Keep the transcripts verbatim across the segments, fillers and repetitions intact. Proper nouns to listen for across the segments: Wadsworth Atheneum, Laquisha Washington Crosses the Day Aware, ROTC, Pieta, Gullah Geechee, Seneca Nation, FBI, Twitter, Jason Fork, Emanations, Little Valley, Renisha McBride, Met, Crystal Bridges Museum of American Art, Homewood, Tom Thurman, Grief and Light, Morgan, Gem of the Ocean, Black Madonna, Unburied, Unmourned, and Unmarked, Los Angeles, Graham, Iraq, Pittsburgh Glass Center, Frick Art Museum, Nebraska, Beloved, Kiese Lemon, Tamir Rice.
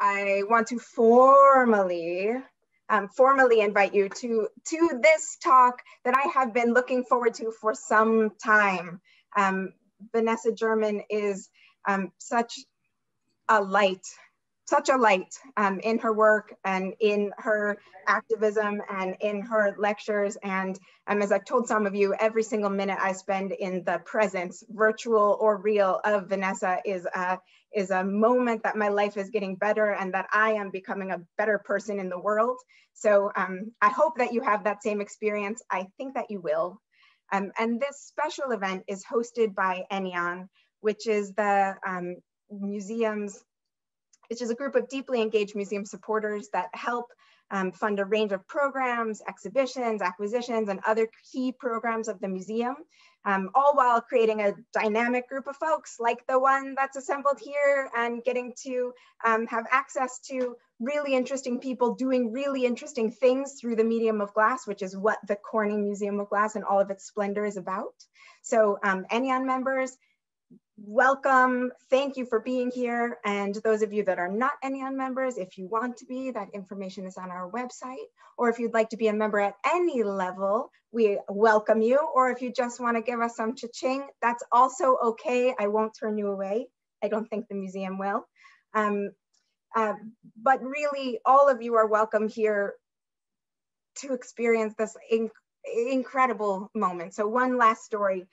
I want to formally, um, formally invite you to, to this talk that I have been looking forward to for some time. Um, Vanessa German is um, such a light, such a light um, in her work and in her activism and in her lectures. And um, as I've told some of you, every single minute I spend in the presence, virtual or real, of Vanessa is a, is a moment that my life is getting better and that I am becoming a better person in the world. So um, I hope that you have that same experience. I think that you will. Um, and this special event is hosted by Ennion, which is the um, museum's, which is a group of deeply engaged museum supporters that help um, fund a range of programs, exhibitions, acquisitions, and other key programs of the museum, um, all while creating a dynamic group of folks like the one that's assembled here and getting to um, have access to really interesting people doing really interesting things through the medium of glass, which is what the Corning Museum of Glass and all of its splendor is about. So um, Ennion members, welcome, thank you for being here. And those of you that are not Ennion members, if you want to be, that information is on our website. Or if you'd like to be a member at any level, we welcome you. Or if you just want to give us some cha-ching, that's also okay. I won't turn you away. I don't think the museum will. Um, uh, but really, all of you are welcome here to experience this in incredible moment. So one last story.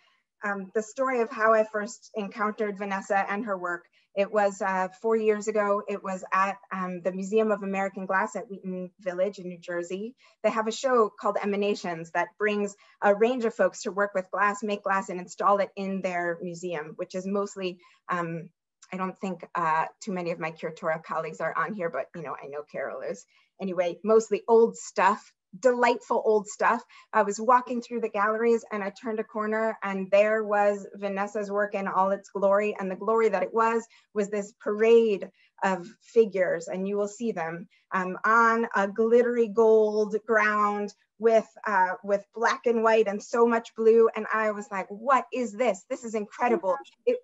Um, the story of how I first encountered Vanessa and her work. It was uh, four years ago. It was at um, the Museum of American Glass at Wheaton Village in New Jersey. They have a show called Emanations that brings a range of folks to work with glass, make glass, and install it in their museum, which is mostly, um, I don't think uh, too many of my curatorial colleagues are on here, but you know, I know Carol is. Anyway, mostly old stuff. Delightful old stuff. I was walking through the galleries and I turned a corner and there was Vanessa's work in all its glory, and the glory that it was was this parade of figures, and you will see them um, on a glittery gold ground with uh, with black and white and so much blue, and I was like, what is this? This is incredible. It,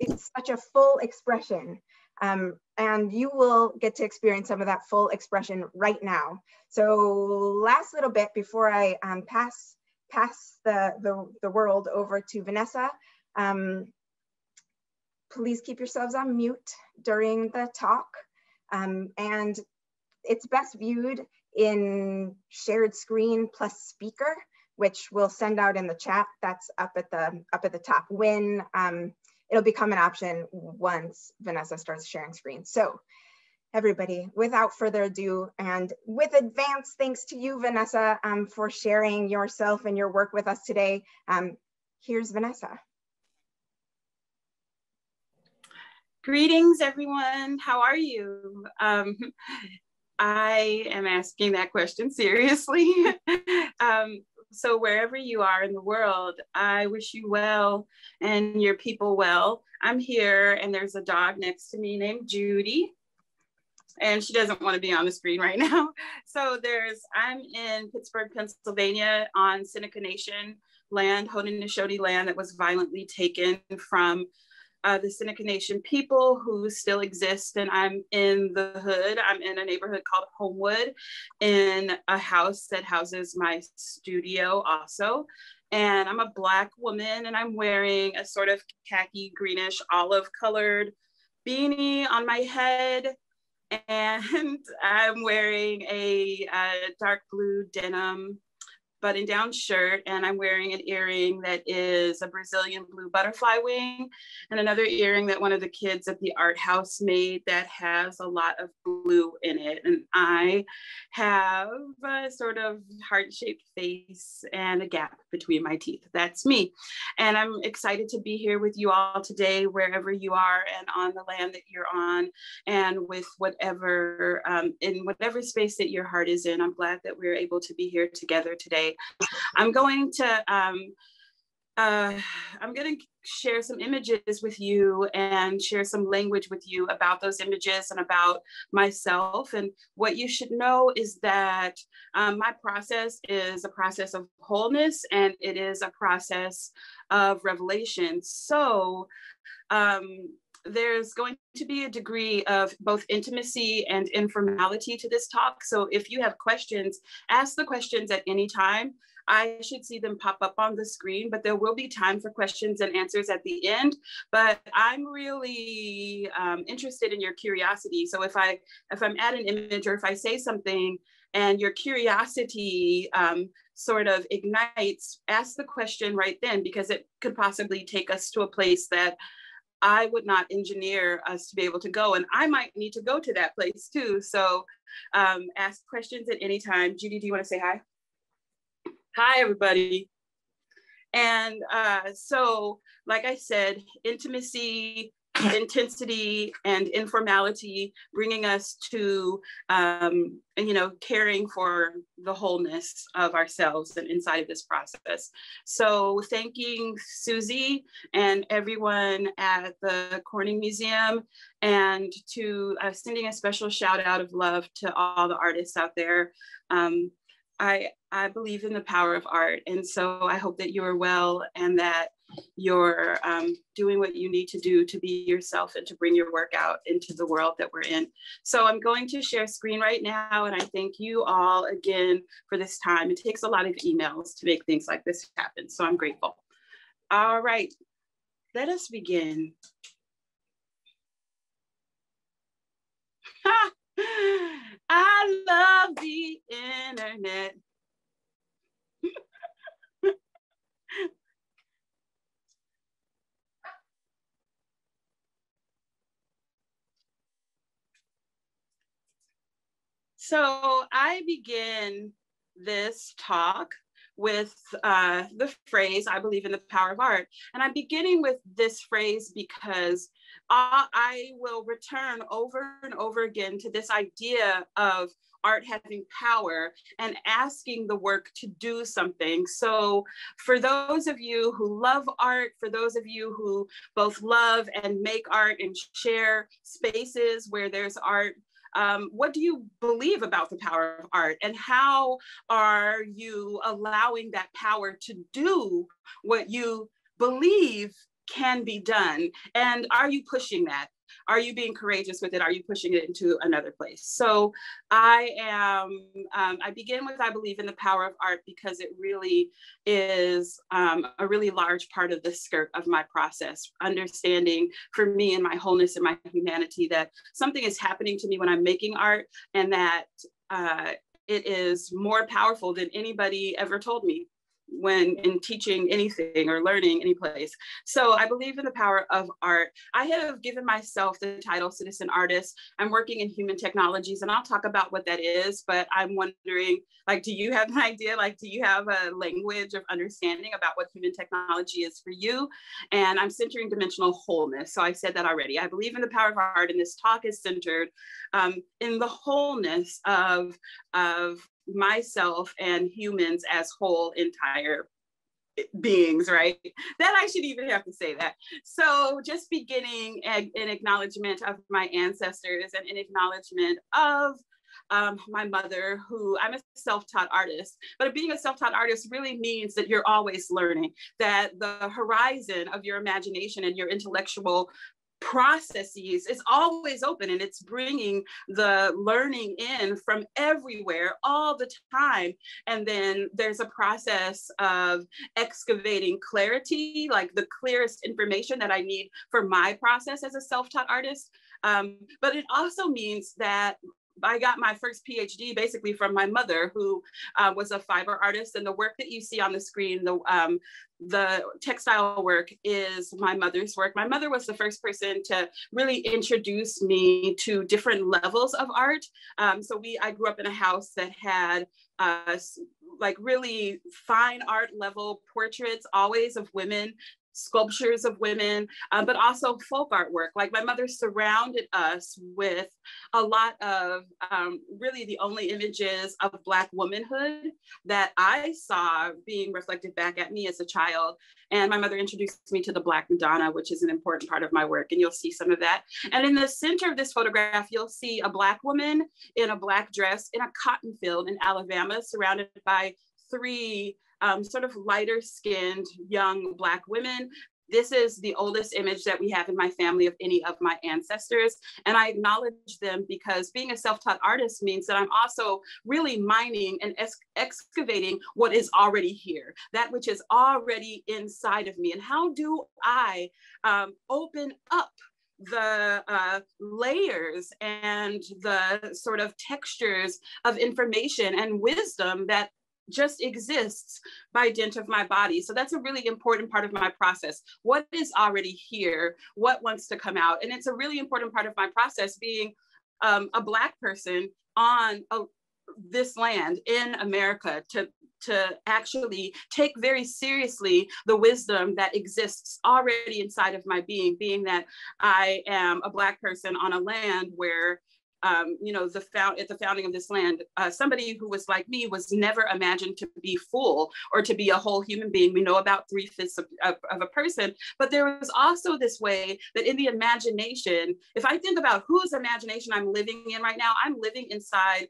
it's such a full expression. Um, and you will get to experience some of that full expression right now. So last little bit before I um, pass, pass the, the, the world over to Vanessa, um, please keep yourselves on mute during the talk. Um, and it's best viewed in shared screen plus speaker, which we'll send out in the chat. That's up at the, up at the top when, um, it'll become an option once Vanessa starts sharing screen. So everybody, without further ado, and with advance thanks to you, Vanessa, um, for sharing yourself and your work with us today. Um, here's Vanessa. Greetings, everyone. How are you? Um, I am asking that question seriously. um, So wherever you are in the world, I wish you well and your people well. I'm here and there's a dog next to me named Judy, and she doesn't want to be on the screen right now. So there's, I'm in Pittsburgh, Pennsylvania on Seneca Nation land, Haudenosaunee land that was violently taken from uh, the Seneca Nation people who still exist. And I'm in the hood. I'm in a neighborhood called Homewood, in a house that houses my studio also. And I'm a Black woman, and I'm wearing a sort of khaki, greenish, olive colored beanie on my head. And I'm wearing a, a dark blue denim button down shirt, and I'm wearing an earring that is a Brazilian blue butterfly wing, and another earring that one of the kids at the art house made that has a lot of blue in it. And I have a sort of heart-shaped face and a gap between my teeth. That's me. And I'm excited to be here with you all today, wherever you are and on the land that you're on, and with whatever, um, in whatever space that your heart is in. I'm glad that we're able to be here together today. I'm going to um, uh, I'm going to share some images with you and share some language with you about those images and about myself. And what you should know is that um, my process is a process of wholeness, and it is a process of revelation. So um, there's going to be a degree of both intimacy and informality to this talk. So if you have questions, ask the questions at any time. I should see them pop up on the screen, but there will be time for questions and answers at the end. But I'm really um, interested in your curiosity. So if, I, if I'm at an image or if I say something and your curiosity um, sort of ignites, ask the question right then, because it could possibly take us to a place that I would not engineer us to be able to go. And I might need to go to that place too. So um, ask questions at any time. Judy, do you want to say hi? Hi, everybody. And uh, so, like I said, intimacy, intensity, and informality, bringing us to, um, you know, caring for the wholeness of ourselves and inside of this process. So thanking Susie and everyone at the Corning Museum, and to uh, sending a special shout out of love to all the artists out there. Um, I, I believe in the power of art. And so I hope that you are well and that you're um, doing what you need to do to be yourself and to bring your work out into the world that we're in. So I'm going to share screen right now. And I thank you all again for this time. It takes a lot of emails to make things like this happen. So I'm grateful. All right, let us begin. Ha! I love the internet. So I begin this talk with uh, the phrase, I believe in the power of art. And I'm beginning with this phrase because Uh, I will return over and over again to this idea of art having power and asking the work to do something. So for those of you who love art, for those of you who both love and make art and share spaces where there's art, Um, what do you believe about the power of art, and how are you allowing that power to do what you believe can be done? And are you pushing that? Are you being courageous with it? Are you pushing it into another place? So I am, um, I begin with, I believe in the power of art, because it really is um, a really large part of the skirt of my process, understanding for me and my wholeness and my humanity that something is happening to me when I'm making art, and that uh, it is more powerful than anybody ever told me when in teaching anything or learning any place. So I believe in the power of art. I have given myself the title Citizen Artist. I'm working in human technologies, and I'll talk about what that is, but I'm wondering, like, do you have an idea? Like, do you have a language of understanding about what human technology is for you? And I'm centering dimensional wholeness. So I said that already. I believe in the power of art, and this talk is centered um, in the wholeness of, of myself and humans as whole, entire beings, right? That I should even have to say that. So just beginning an acknowledgement of my ancestors and an acknowledgement of um, my mother, who I'm a self-taught artist, but being a self-taught artist really means that you're always learning, that the horizon of your imagination and your intellectual processes is always open, and it's bringing the learning in from everywhere all the time. And then there's a process of excavating clarity, like the clearest information that I need for my process as a self-taught artist. Um, but it also means that I got my first PhD basically from my mother, who uh, was a fiber artist, and the work that you see on the screen, the um, the textile work, is my mother's work. My mother was the first person to really introduce me to different levels of art. Um, so we, I grew up in a house that had uh, like really fine art level portraits, always of women, sculptures of women, uh, but also folk artwork. Like, my mother surrounded us with a lot of um, really the only images of Black womanhood that I saw being reflected back at me as a child. And my mother introduced me to the Black Madonna, which is an important part of my work. And you'll see some of that. And in the center of this photograph, you'll see a Black woman in a Black dress in a cotton field in Alabama, surrounded by three Um, sort of lighter skinned young Black women This is the oldest image that we have in my family of any of my ancestors. And I acknowledge them because being a self-taught artist means that I'm also really mining and ex excavating what is already here, that which is already inside of me. And how do I um, open up the uh, layers and the sort of textures of information and wisdom that just exists by dint of my body? So that's a really important part of my process. What is already here? What wants to come out? And it's a really important part of my process being um, a Black person on a, this land in America, to, to actually take very seriously the wisdom that exists already inside of my being, being that I am a Black person on a land where Um, you know, the found, at the founding of this land, uh, somebody who was like me was never imagined to be full or to be a whole human being. We know about three-fifths of, of, of a person, but there was also this way that in the imagination, if I think about whose imagination I'm living in right now, I'm living inside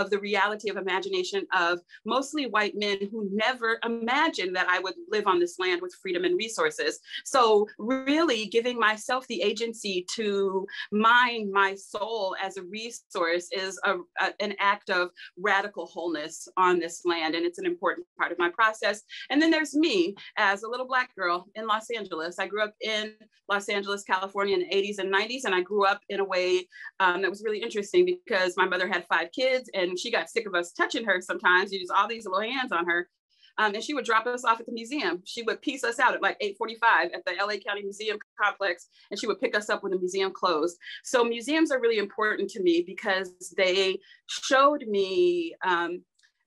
of the reality of imagination of mostly white men who never imagined that I would live on this land with freedom and resources. So really giving myself the agency to mine my soul as a resource is a, a, an act of radical wholeness on this land, and it's an important part of my process. And then there's me as a little Black girl in Los Angeles. I grew up in Los Angeles, California in the eighties and nineties, and I grew up in a way um, that was really interesting because my mother had five kids and she got sick of us touching her sometimes. She used all these little hands on her. Um, and she would drop us off at the museum. She would piece us out at like eight forty-five at the L A County Museum complex, and she would pick us up when the museum closed. So museums are really important to me because they showed me, um,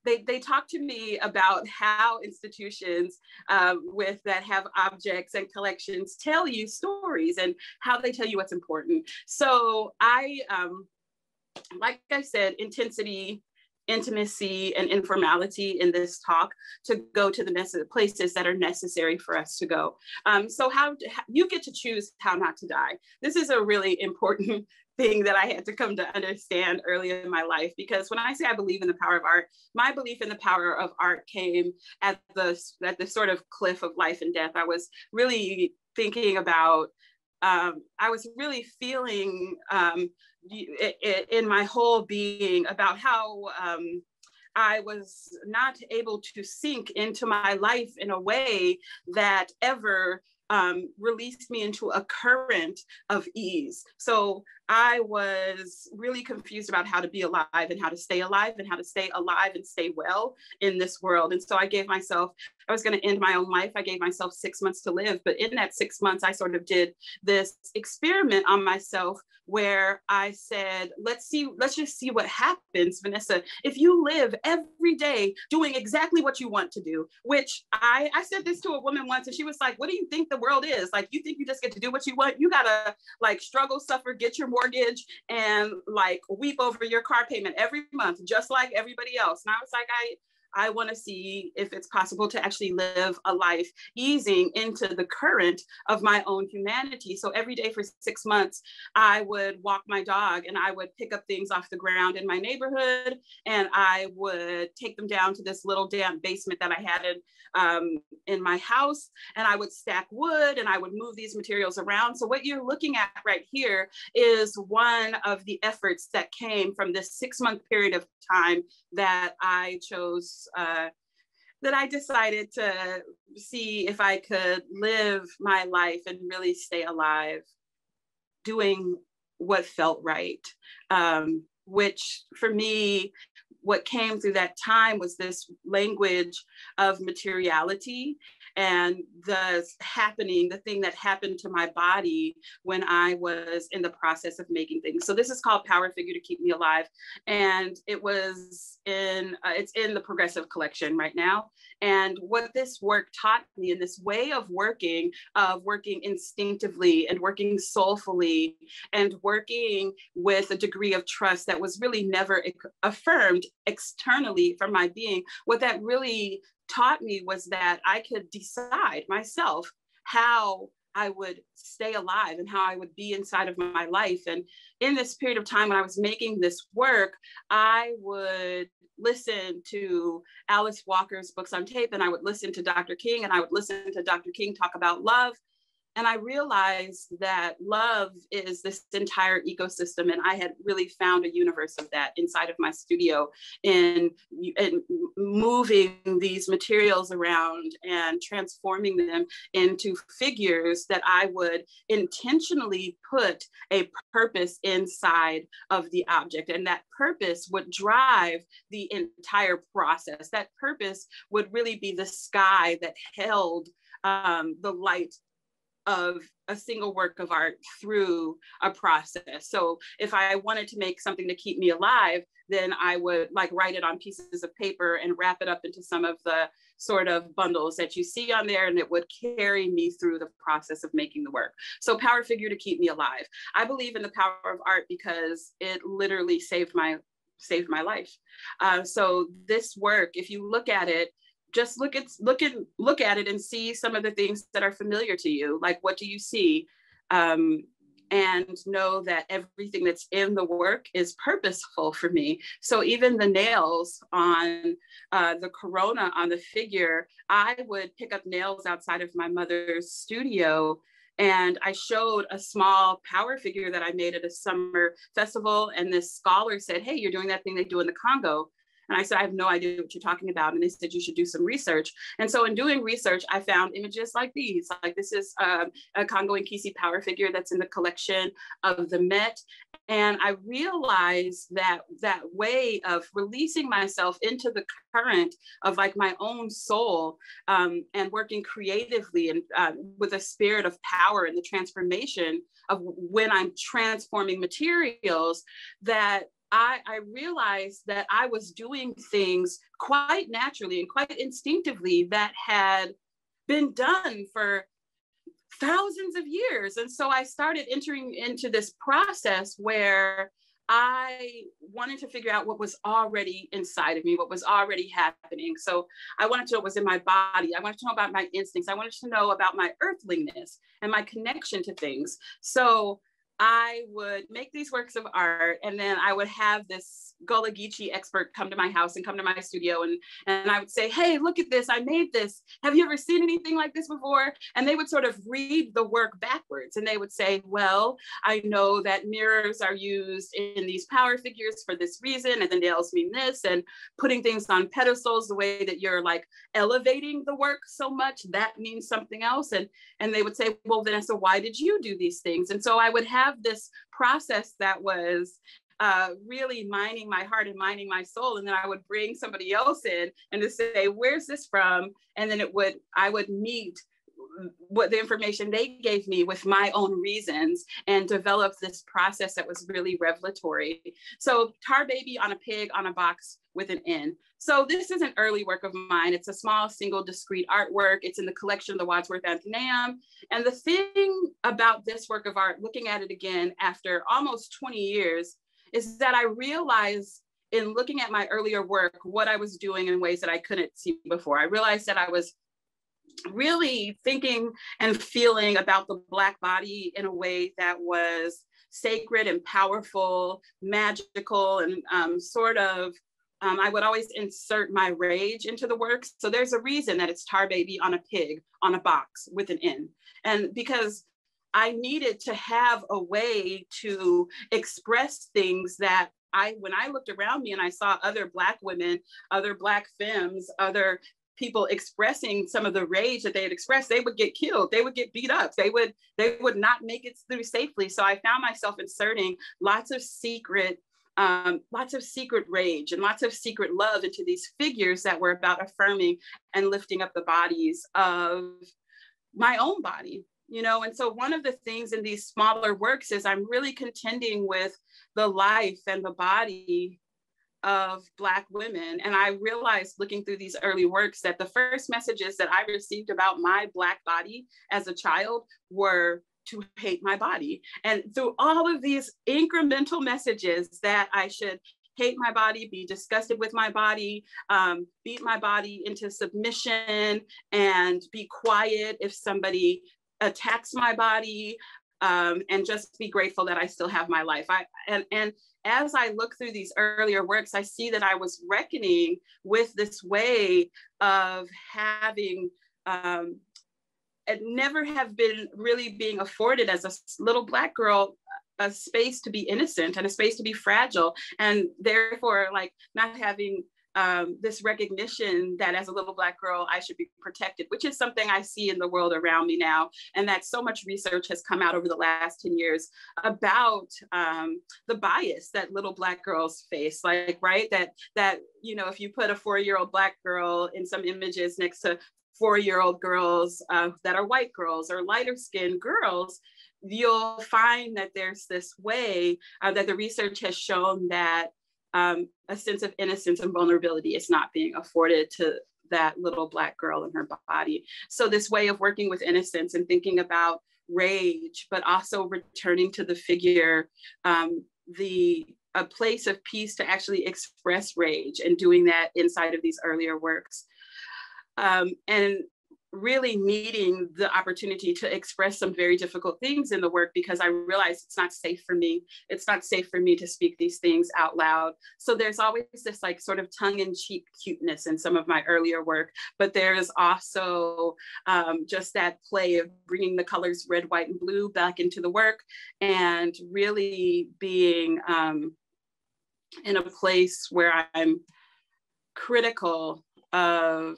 they, they talked to me about how institutions uh, with that have objects and collections tell you stories and how they tell you what's important. So I, um, like I said, intensity, intimacy and informality in this talk to go to the places that are necessary for us to go. Um, so how, how you get to choose how not to die. This is a really important thing that I had to come to understand early in my life, because when I say I believe in the power of art, my belief in the power of art came at the, at the sort of cliff of life and death. I was really thinking about Um, I was really feeling um, in my whole being about how um, I was not able to sink into my life in a way that ever um, released me into a current of ease. So I was really confused about how to be alive and how to stay alive and how to stay alive and stay well in this world. And so I gave myself, I was going to end my own life. I gave myself six months to live. But in that six months, I sort of did this experiment on myself where I said, let's see, let's just see what happens, Vanessa, if you live every day doing exactly what you want to do, which I, I said this to a woman once and she was like, what do you think the world is? Like, you think you just get to do what you want? You got to like struggle, suffer, get your mortgage and like weep over your car payment every month, just like everybody else. And I was like, I, I want to see if it's possible to actually live a life easing into the current of my own humanity. So every day for six months, I would walk my dog and I would pick up things off the ground in my neighborhood. And I would take them down to this little damp basement that I had in, um, in my house. And I would stack wood and I would move these materials around. So what you're looking at right here is one of the efforts that came from this six month period of time that I chose Uh, that I decided to see if I could live my life and really stay alive doing what felt right, um, which for me, what came through that time was this language of materiality and the happening, the thing that happened to my body when I was in the process of making things. So this is called Power Figure to Keep Me Alive. And it was in, uh, it's in the Progressive Collection right now. And what this work taught me, and this way of working, of working instinctively and working soulfully and working with a degree of trust that was really never affirmed externally from my being, what that really taught me was that I could decide myself how I would stay alive and how I would be inside of my life. And in this period of time when I was making this work, I would listen to Alice Walker's Books on Tape, and I would listen to Doctor King, and I would listen to Doctor King talk about love. And I realized that love is this entire ecosystem. And I had really found a universe of that inside of my studio and, and moving these materials around and transforming them into figures that I would intentionally put a purpose inside of the object. And that purpose would drive the entire process. That purpose would really be the sky that held um, the light of a single work of art through a process. So if I wanted to make something to keep me alive, then I would like write it on pieces of paper and wrap it up into some of the sort of bundles that you see on there, and it would carry me through the process of making the work. So power figure to keep me alive. I believe in the power of art because it literally saved my saved my life. Uh, so this work, if you look at it, just look at, look at, look at it and see some of the things that are familiar to you. Like, what do you see? Um, and know that everything that's in the work is purposeful for me. So even the nails on uh, the corona on the figure, I would pick up nails outside of my mother's studio. And I showed a small power figure that I made at a summer festival. And this scholar said, "Hey, you're doing that thing they do in the Congo." And I said, "I have no idea what you're talking about." And they said, "You should do some research." And so in doing research, I found images like these. Like, this is um, a Congo Nkisi power figure that's in the collection of the Met. And I realized that that way of releasing myself into the current of like my own soul um, and working creatively and uh, with a spirit of power and the transformation of when I'm transforming materials, that I, I realized that I was doing things quite naturally and quite instinctively that had been done for thousands of years. And so I started entering into this process where I wanted to figure out what was already inside of me, what was already happening. So I wanted to know what was in my body. I wanted to know about my instincts. I wanted to know about my earthliness and my connection to things. So I would make these works of art, and then I would have this Gullah Geechee expert come to my house and come to my studio, and, and I would say, "Hey, look at this, I made this. Have you ever seen anything like this before?" And they would sort of read the work backwards, and they would say, "Well, I know that mirrors are used in these power figures for this reason, and the nails mean this, and putting things on pedestals, the way that you're like elevating the work so much, that means something else." And, and they would say, "Well, Vanessa, why did you do these things?" And so I would have this process that was uh, really mining my heart and mining my soul. And then I would bring somebody else in and to say, "Where's this from?" And then it would, I would meet what the information they gave me with my own reasons and develop this process that was really revelatory. So Tar Baby on a Pig on a Box with an N. So this is an early work of mine. It's a small, single, discrete artwork. It's in the collection of the Wadsworth Atheneum. And the thing about this work of art, looking at it again after almost twenty years, is that I realized in looking at my earlier work, what I was doing in ways that I couldn't see before. I realized that I was really thinking and feeling about the Black body in a way that was sacred and powerful, magical, and um, sort of, um, I would always insert my rage into the work. So there's a reason that it's Tar Baby on a Pig on a Box with an N. And because I needed to have a way to express things that I, when I looked around me and I saw other Black women, other Black femmes, other people expressing some of the rage that they had expressed, they would get killed, they would get beat up, they would they would not make it through safely. So I found myself inserting lots of secret, um, lots of secret rage and lots of secret love into these figures that were about affirming and lifting up the bodies of my own body. You know, and so one of the things in these smaller works is I'm really contending with the life and the body of Black women. And I realized looking through these early works that the first messages that I received about my Black body as a child were to hate my body. And through all of these incremental messages that I should hate my body, be disgusted with my body, um, beat my body into submission, and be quiet if somebody attacks my body, um, and just be grateful that I still have my life. I and and As I look through these earlier works, I see that I was reckoning with this way of having um, and never have been really being afforded as a little Black girl a space to be innocent and a space to be fragile, and therefore like not having um, this recognition that as a little Black girl, I should be protected, which is something I see in the world around me now. And that so much research has come out over the last ten years about um, the bias that little Black girls face, like, right, that, that you know, if you put a four-year-old Black girl in some images next to four-year-old girls uh, that are white girls or lighter-skinned girls, you'll find that there's this way uh, that the research has shown that Um, a sense of innocence and vulnerability is not being afforded to that little Black girl in her body. So this way of working with innocence and thinking about rage, but also returning to the figure, um, the a place of peace to actually express rage, and doing that inside of these earlier works. Um, and really needing the opportunity to express some very difficult things in the work, because I realized it's not safe for me. It's not safe for me to speak these things out loud. So there's always this like sort of tongue-in-cheek cuteness in some of my earlier work, but there is also um, just that play of bringing the colors red, white, and blue back into the work, and really being um, in a place where I'm critical of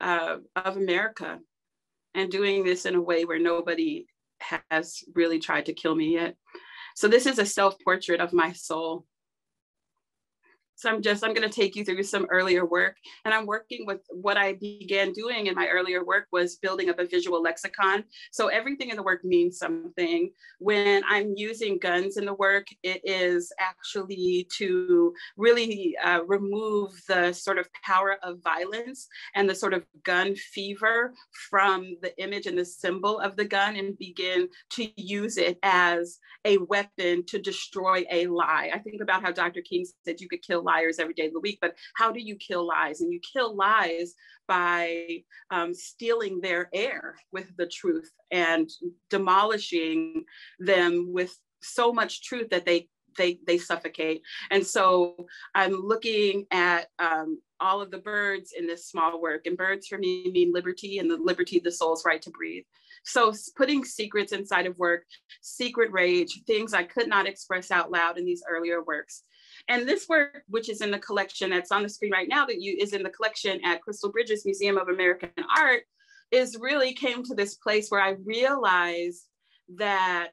Uh, of America, and doing this in a way where nobody has really tried to kill me yet. So this is a self-portrait of my soul. So I'm just, I'm going to take you through some earlier work, and I'm working with what I began doing in my earlier work was building up a visual lexicon. So everything in the work means something. When I'm using guns in the work, it is actually to really uh, remove the sort of power of violence and the sort of gun fever from the image and the symbol of the gun, and begin to use it as a weapon to destroy a lie. I think about how Doctor King said you could kill lies liars every day of the week, but how do you kill lies? And you kill lies by um, stealing their air with the truth and demolishing them with so much truth that they they they suffocate. And so I'm looking at um, all of the birds in this small work, and birds for me mean liberty, and the liberty, the soul's right to breathe. So putting secrets inside of work, secret rage, things I could not express out loud in these earlier works. And this work, which is in the collection that's on the screen right now, that you is in the collection at Crystal Bridges Museum of American Art, is really came to this place where I realized that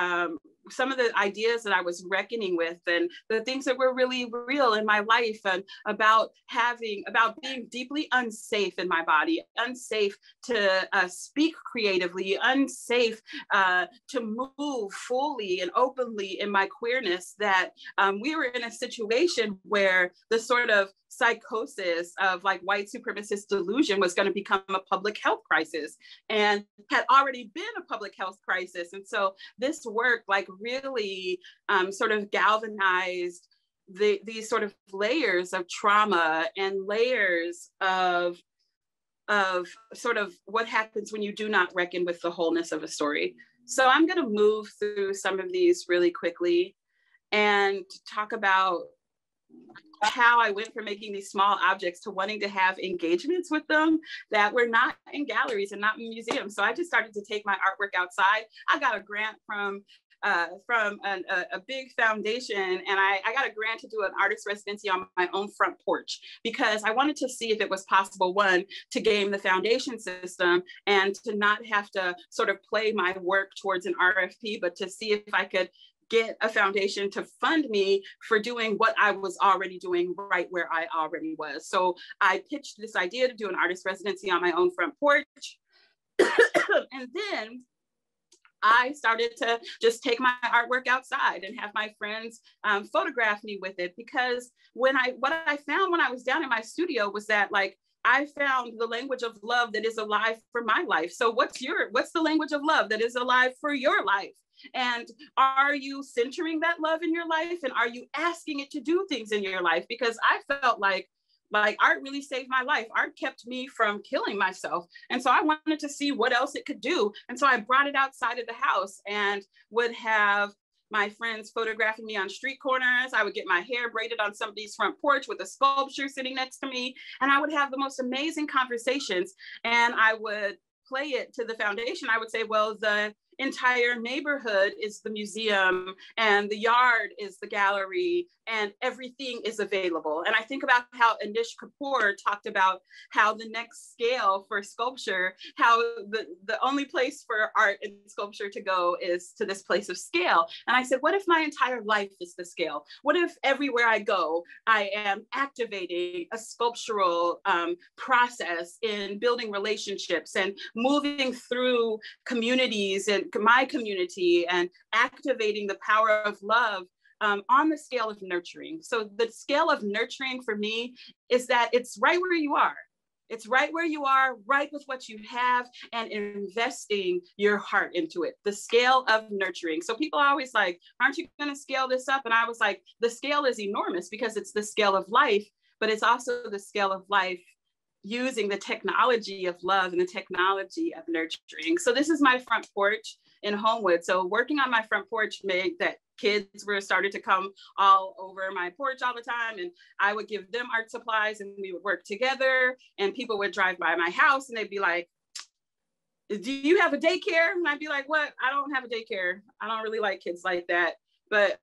um, some of the ideas that I was reckoning with, and the things that were really real in my life, and about having, about being deeply unsafe in my body, unsafe to uh, speak creatively, unsafe uh, to move fully and openly in my queerness, that um, we were in a situation where the sort of psychosis of like white supremacist delusion was going to become a public health crisis, and had already been a public health crisis. And so this work like really um, sort of galvanized the, these sort of layers of trauma and layers of, of sort of what happens when you do not reckon with the wholeness of a story. So I'm going to move through some of these really quickly and talk about how I went from making these small objects to wanting to have engagements with them that were not in galleries and not in museums. So I just started to take my artwork outside. I got a grant from Uh, from an, a, a big foundation, and I, I got a grant to do an artist residency on my own front porch, because I wanted to see if it was possible, one, to game the foundation system and to not have to sort of play my work towards an R F P, but to see if I could get a foundation to fund me for doing what I was already doing right where I already was. So I pitched this idea to do an artist residency on my own front porch. And then I started to just take my artwork outside and have my friends um, photograph me with it, because when I, what I found when I was down in my studio was that like, I found the language of love that is alive for my life. So what's your, what's the language of love that is alive for your life? And are you centering that love in your life? And are you asking it to do things in your life? Because I felt like, Like art really saved my life. Art kept me from killing myself. And so I wanted to see what else it could do. And so I brought it outside of the house and would have my friends photographing me on street corners. I would get my hair braided on somebody's front porch with a sculpture sitting next to me. And I would have the most amazing conversations. And I would play it to the foundation. I would say, well, the entire neighborhood is the museum and the yard is the gallery and everything is available. And I think about how Anish Kapoor talked about how the next scale for sculpture, how the, the only place for art and sculpture to go is to this place of scale. And I said, what if my entire life is the scale? What if everywhere I go, I am activating a sculptural um, process in building relationships and moving through communities and my community and activating the power of love um, on the scale of nurturing. So the scale of nurturing for me is that it's right where you are. It's right where you are, right with what you have, and investing your heart into it. The scale of nurturing. So people are always like, aren't you going to scale this up? And I was like, the scale is enormous because it's the scale of life, but it's also the scale of life using the technology of love and the technology of nurturing. So this is my front porch in Homewood. So working on my front porch made that kids were started to come all over my porch all the time. And I would give them art supplies and we would work together, and people would drive by my house and they'd be like, do you have a daycare? And I'd be like, what? I don't have a daycare. I don't really like kids like that. But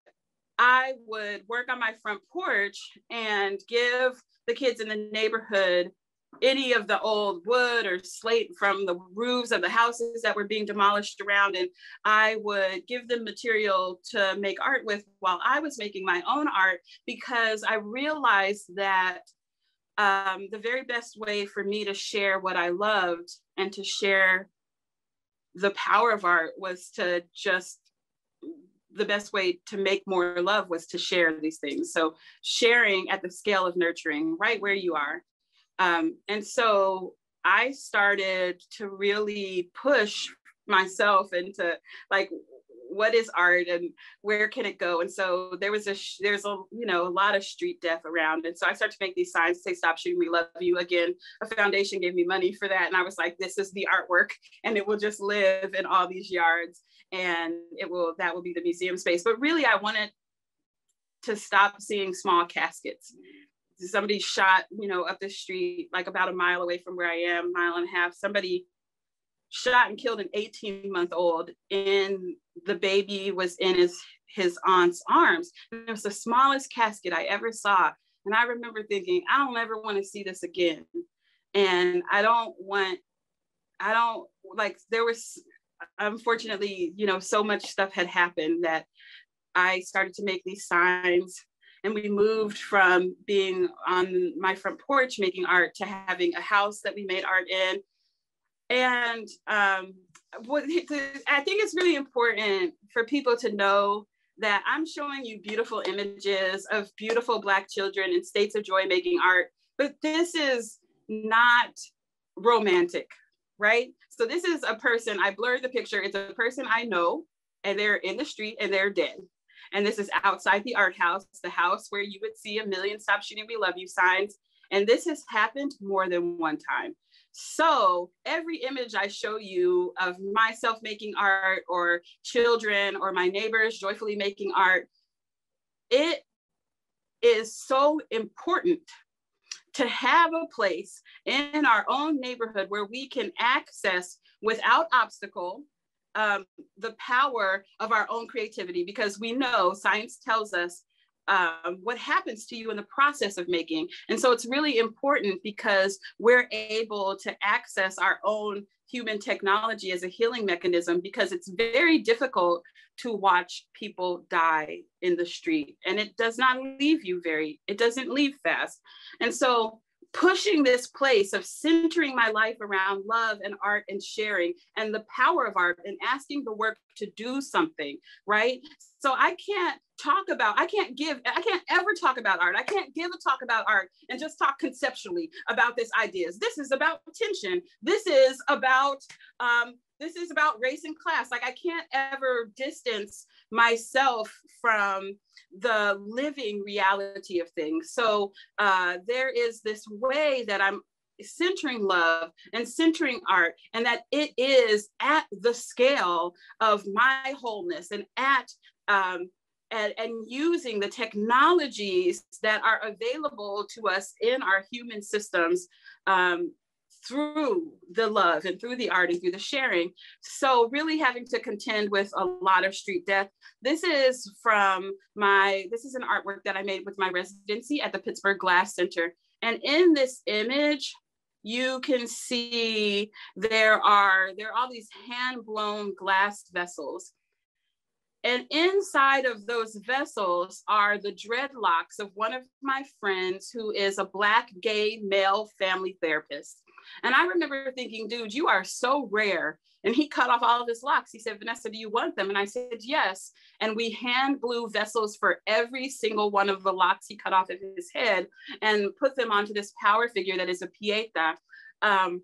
I would work on my front porch and give the kids in the neighborhood any of the old wood or slate from the roofs of the houses that were being demolished around. And I would give them material to make art with while I was making my own art, because I realized that um, the very best way for me to share what I loved and to share the power of art was to just, the best way to make more love was to share these things. So sharing at the scale of nurturing, right where you are. Um, and so I started to really push myself into like, what is art and where can it go? And so there was a, there's a, you know, a lot of street death around. And so I started to make these signs, say, stop shooting, we love you. Again, a foundation gave me money for that. And I was like, this is the artwork and it will just live in all these yards. And it will, that will be the museum space. But really I wanted to stop seeing small caskets. Somebody shot, you know, up the street, like about a mile away from where I am, mile and a half, somebody shot and killed an eighteen month old, and the baby was in his, his aunt's arms. And it was the smallest casket I ever saw. And I remember thinking, I don't ever want to see this again. And I don't want, I don't like, there was, unfortunately, you know, so much stuff had happened that I started to make these signs. And we moved from being on my front porch making art to having a house that we made art in. And um, what, I think it's really important for people to know that I'm showing you beautiful images of beautiful Black children in states of joy making art, but this is not romantic, right? So this is a person, I blurred the picture, it's a person I know, and they're in the street and they're dead. And this is outside the art house, the house where you would see a million stop shooting, we love you signs. And this has happened more than one time. So every image I show you of myself making art or children or my neighbors joyfully making art, it is so important to have a place in our own neighborhood where we can access without obstacle Um, the power of our own creativity, because we know science tells us um, what happens to you in the process of making. And so it's really important because we're able to access our own human technology as a healing mechanism, because it's very difficult to watch people die in the street, and it does not leave you very, it doesn't leave fast. And so pushing this place of centering my life around love and art and sharing and the power of art and asking the work to do something, right? So I can't talk about, I can't give, I can't ever talk about art. I can't give a talk about art and just talk conceptually about this ideas. This is about tension. This is about, um, this is about race and class. Like I can't ever distance myself from the living reality of things. So uh, there is this way that I'm centering love and centering art, and that it is at the scale of my wholeness and at um, and, and using the technologies that are available to us in our human systems um, through the love and through the art and through the sharing. So really having to contend with a lot of street death. This is from my, this is an artwork that I made with my residency at the Pittsburgh Glass Center. And in this image, you can see there are, there are all these hand-blown glass vessels. And inside of those vessels are the dreadlocks of one of my friends who is a Black gay male family therapist. And I remember thinking, dude, you are so rare. And he cut off all of his locks. He said, Vanessa, do you want them? And I said, yes. And we hand blew vessels for every single one of the locks he cut off of his head and put them onto this power figure that is a Pieta. Um,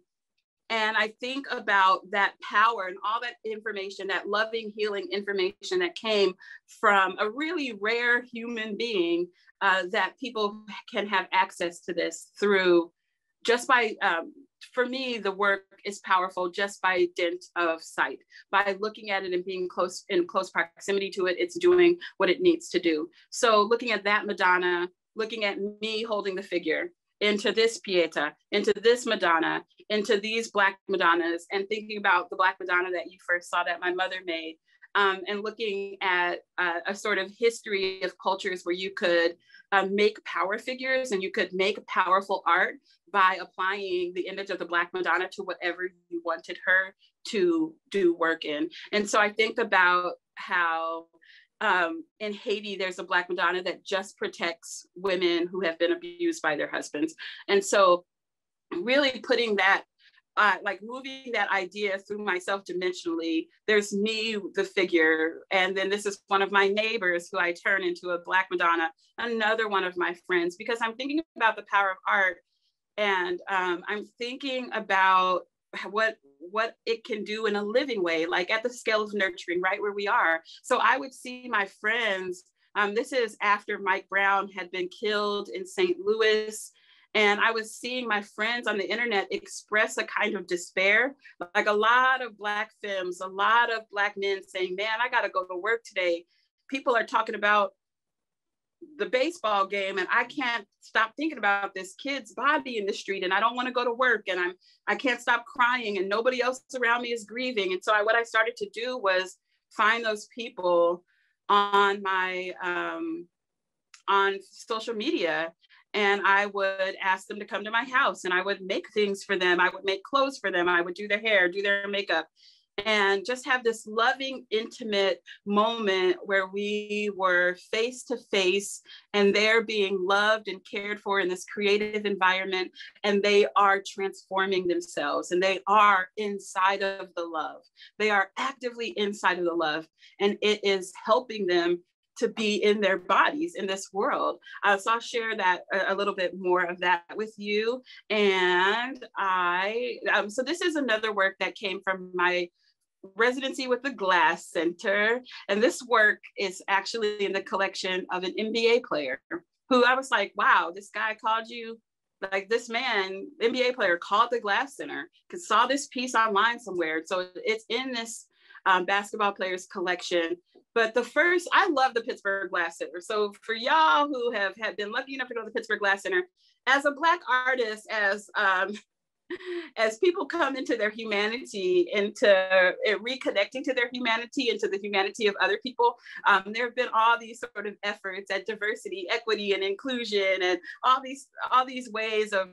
and I think about that power and all that information, that loving, healing information that came from a really rare human being uh, that people can have access to this through just by, um, for me, the work is powerful just by dint of sight. By looking at it and being close in close proximity to it, it's doing what it needs to do. So looking at that Madonna, looking at me holding the figure, into this Pieta, into this Madonna, into these Black Madonnas, and thinking about the Black Madonna that you first saw that my mother made, um, and looking at uh, a sort of history of cultures where you could uh, make power figures and you could make powerful art by applying the image of the Black Madonna to whatever you wanted her to do work in. And so I think about how Um, in Haiti, there's a Black Madonna that just protects women who have been abused by their husbands. And so really putting that, uh, like moving that idea through myself dimensionally, there's me, the figure, and then this is one of my neighbors who I turn into a Black Madonna, another one of my friends, because I'm thinking about the power of art. And um, I'm thinking about what what it can do in a living way, like at the scale of nurturing, right where we are. So I would see my friends, um, this is after Mike Brown had been killed in Saint Louis. And I was seeing my friends on the internet express a kind of despair, like a lot of Black femmes, a lot of Black men saying, man, I gotta go to work today. People are talking about the baseball game and I can't stop thinking about this kid's body in the street and I don't want to go to work and I'm I can't stop crying and nobody else around me is grieving. And so I, what I started to do was find those people on my um, on social media, and I would ask them to come to my house and I would make things for them. I would make clothes for them. I would do their hair, do their makeup, and just have this loving, intimate moment where we were face to face and they're being loved and cared for in this creative environment, and they are transforming themselves and they are inside of the love. They are actively inside of the love, and it is helping them to be in their bodies in this world. Uh, so I'll share that a, a little bit more of that with you. And I, um, so this is another work that came from my residency with the Glass Center. And this work is actually in the collection of an N B A player who I was like, wow, this guy called you, like this man, N B A player called the Glass Center, because saw this piece online somewhere. So it's in this um, basketball player's collection. But the first, I love the Pittsburgh Glass Center. So for y'all who have, have been lucky enough to go to the Pittsburgh Glass Center, as a Black artist, as um, as people come into their humanity, into uh, reconnecting to their humanity, into the humanity of other people, um, there have been all these sort of efforts at diversity, equity, and inclusion, and all these all these ways of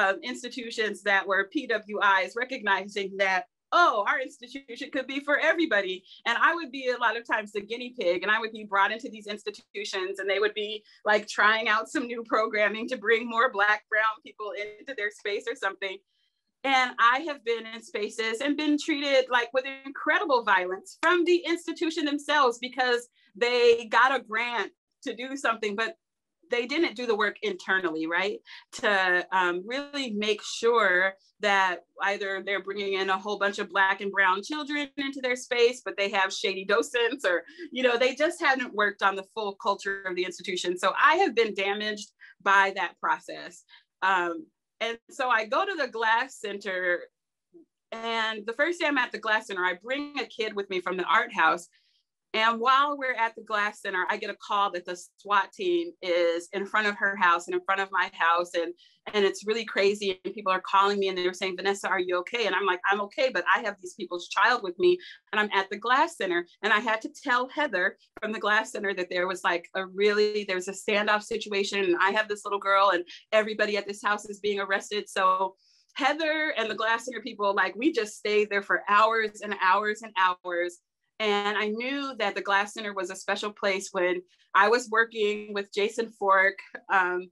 uh, institutions that were P W Is recognizing that, oh, our institution could be for everybody. And I would be a lot of times the guinea pig, and I would be brought into these institutions and they would be like trying out some new programming to bring more Black, brown people into their space or something. And I have been in spaces and been treated like with incredible violence from the institution themselves, because they got a grant to do something, but they didn't do the work internally, right? To um, really make sure that either they're bringing in a whole bunch of Black and brown children into their space, but they have shady docents, or, you know, they just hadn't worked on the full culture of the institution. So I have been damaged by that process. Um, and so I go to the Glass Center, and the first day I'm at the Glass Center, I bring a kid with me from the art house, And while we're at the Glass Center, I get a call that the SWAT team is in front of her house and in front of my house. And, and it's really crazy. And people are calling me and they were saying, Vanessa, are you okay? And I'm like, I'm okay, but I have these people's child with me and I'm at the Glass Center. And I had to tell Heather from the Glass Center that there was like a really, there's a standoff situation. And I have this little girl and everybody at this house is being arrested. So Heather and the Glass Center people, like, we just stayed there for hours and hours and hours. And I knew that the Glass Center was a special place when I was working with Jason Fork, um,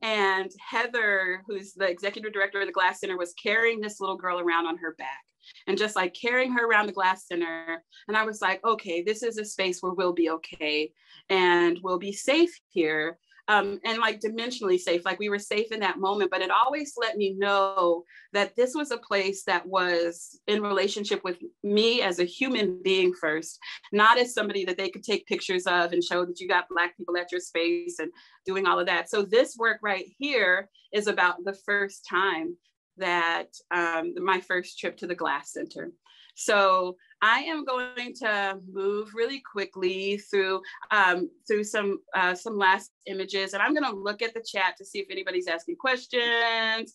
and Heather, who's the executive director of the Glass Center, was carrying this little girl around on her back and just like carrying her around the Glass Center. And I was like, okay, this is a space where we'll be okay and we'll be safe here. Um, and like dimensionally safe, like we were safe in that moment, but it always let me know that this was a place that was in relationship with me as a human being first, not as somebody that they could take pictures of and show that you got Black people at your space and doing all of that. So this work right here is about the first time that um, my first trip to the Glass Center. So I am going to move really quickly through um, through some uh, some last images, and I'm going to look at the chat to see if anybody's asking questions.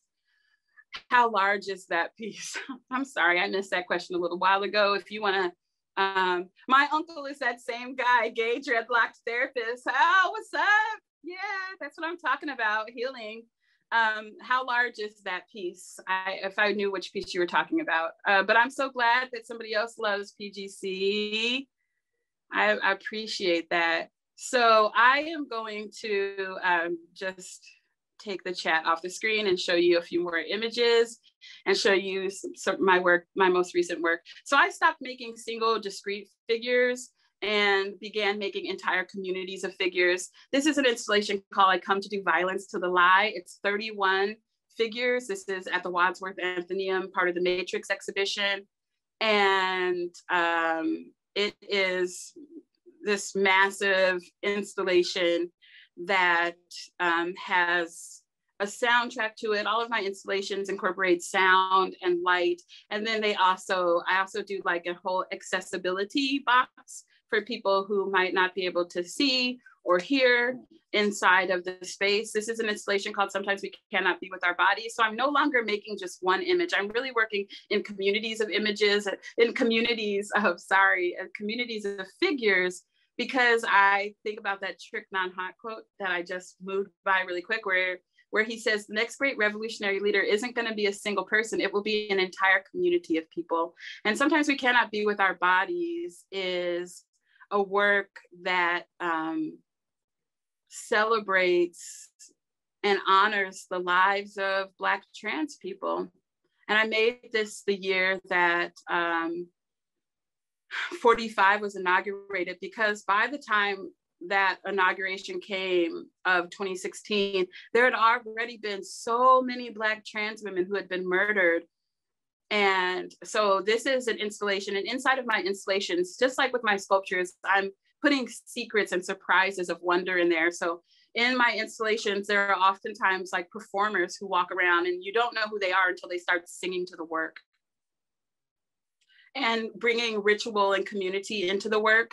How large is that piece? I'm sorry, I missed that question a little while ago. If you want to, um, my uncle is that same guy, gay dreadlocks therapist. Oh, what's up? Yeah, that's what I'm talking about, healing. Um, how large is that piece? I, if I knew which piece you were talking about, uh, but I'm so glad that somebody else loves P G C. I, I appreciate that. So I am going to um, just take the chat off the screen and show you a few more images and show you some, some, my work, my most recent work. So I stopped making single discrete figures and began making entire communities of figures. This is an installation called I Come to Do Violence to the Lie. It's thirty-one figures. This is at the Wadsworth Atheneum, part of the Matrix exhibition. And um, it is this massive installation that um, has a soundtrack to it. All of my installations incorporate sound and light. And then they also, I also do like a whole accessibility box for people who might not be able to see or hear inside of the space. This is an installation called Sometimes We Cannot Be With Our Bodies. So I'm no longer making just one image. I'm really working in communities of images, in communities of, sorry, communities of figures, because I think about that Trick Non-Hot quote that I just moved by really quick, where where he says, the next great revolutionary leader isn't going to be a single person, it will be an entire community of people. And Sometimes We Cannot Be With Our Bodies is a work that um, celebrates and honors the lives of Black trans people. And I made this the year that um, forty-five was inaugurated, because by the time that inauguration came of twenty sixteen, there had already been so many Black trans women who had been murdered. And so this is an installation, and inside of my installations, just like with my sculptures, I'm putting secrets and surprises of wonder in there. So in my installations, there are oftentimes like performers who walk around and you don't know who they are until they start singing to the work, and bringing ritual and community into the work,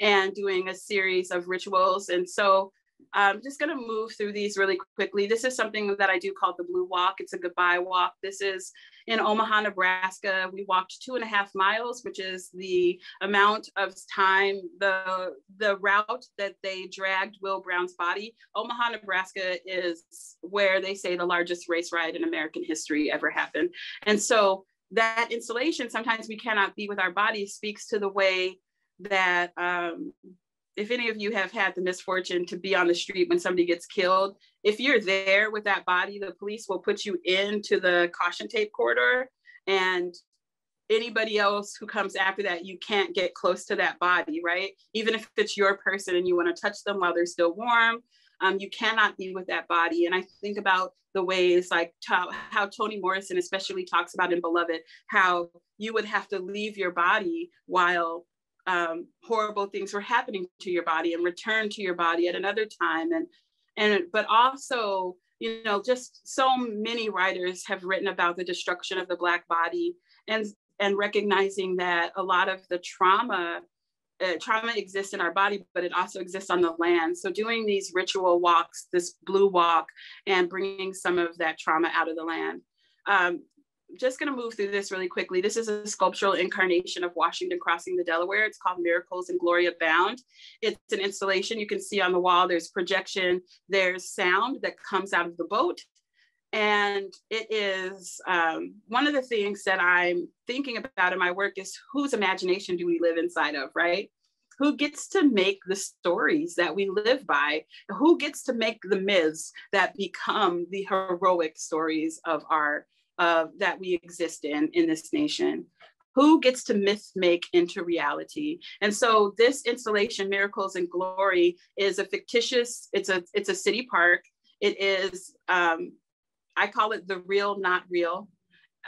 and doing a series of rituals. And so I'm just gonna move through these really quickly. This is something that I do called the Blue Walk. It's a goodbye walk. This is in Omaha, Nebraska. We walked two and a half miles, which is the amount of time, the, the route that they dragged Will Brown's body. Omaha, Nebraska is where they say the largest race riot in American history ever happened. And so that installation, Sometimes We Cannot Be With Our Bodies, speaks to the way that um, if any of you have had the misfortune to be on the street when somebody gets killed, if you're there with that body, the police will put you into the caution tape corridor, and anybody else who comes after that, you can't get close to that body, right? Even if it's your person and you want to touch them while they're still warm, um, you cannot be with that body. And I think about the ways like how Toni Morrison especially talks about in Beloved, how you would have to leave your body while Um, horrible things were happening to your body, and return to your body at another time. And, and, but also, you know, just so many writers have written about the destruction of the Black body, and, and recognizing that a lot of the trauma uh, trauma exists in our body, but it also exists on the land. So doing these ritual walks, this blue walk, and bringing some of that trauma out of the land. Um, just gonna move through this really quickly. This is a sculptural incarnation of Washington crossing the Delaware. It's called Miracles and Glory Abound. It's an installation you can see on the wall. There's projection, there's sound that comes out of the boat. And it is um, one of the things that I'm thinking about in my work is whose imagination do we live inside of, right? Who gets to make the stories that we live by? Who gets to make the myths that become the heroic stories of our Uh, that we exist in, in this nation? Who gets to myth make into reality? And so this installation, Miracles and Glory, is a fictitious, it's a, it's a city park. It is, um, I call it the real, not real.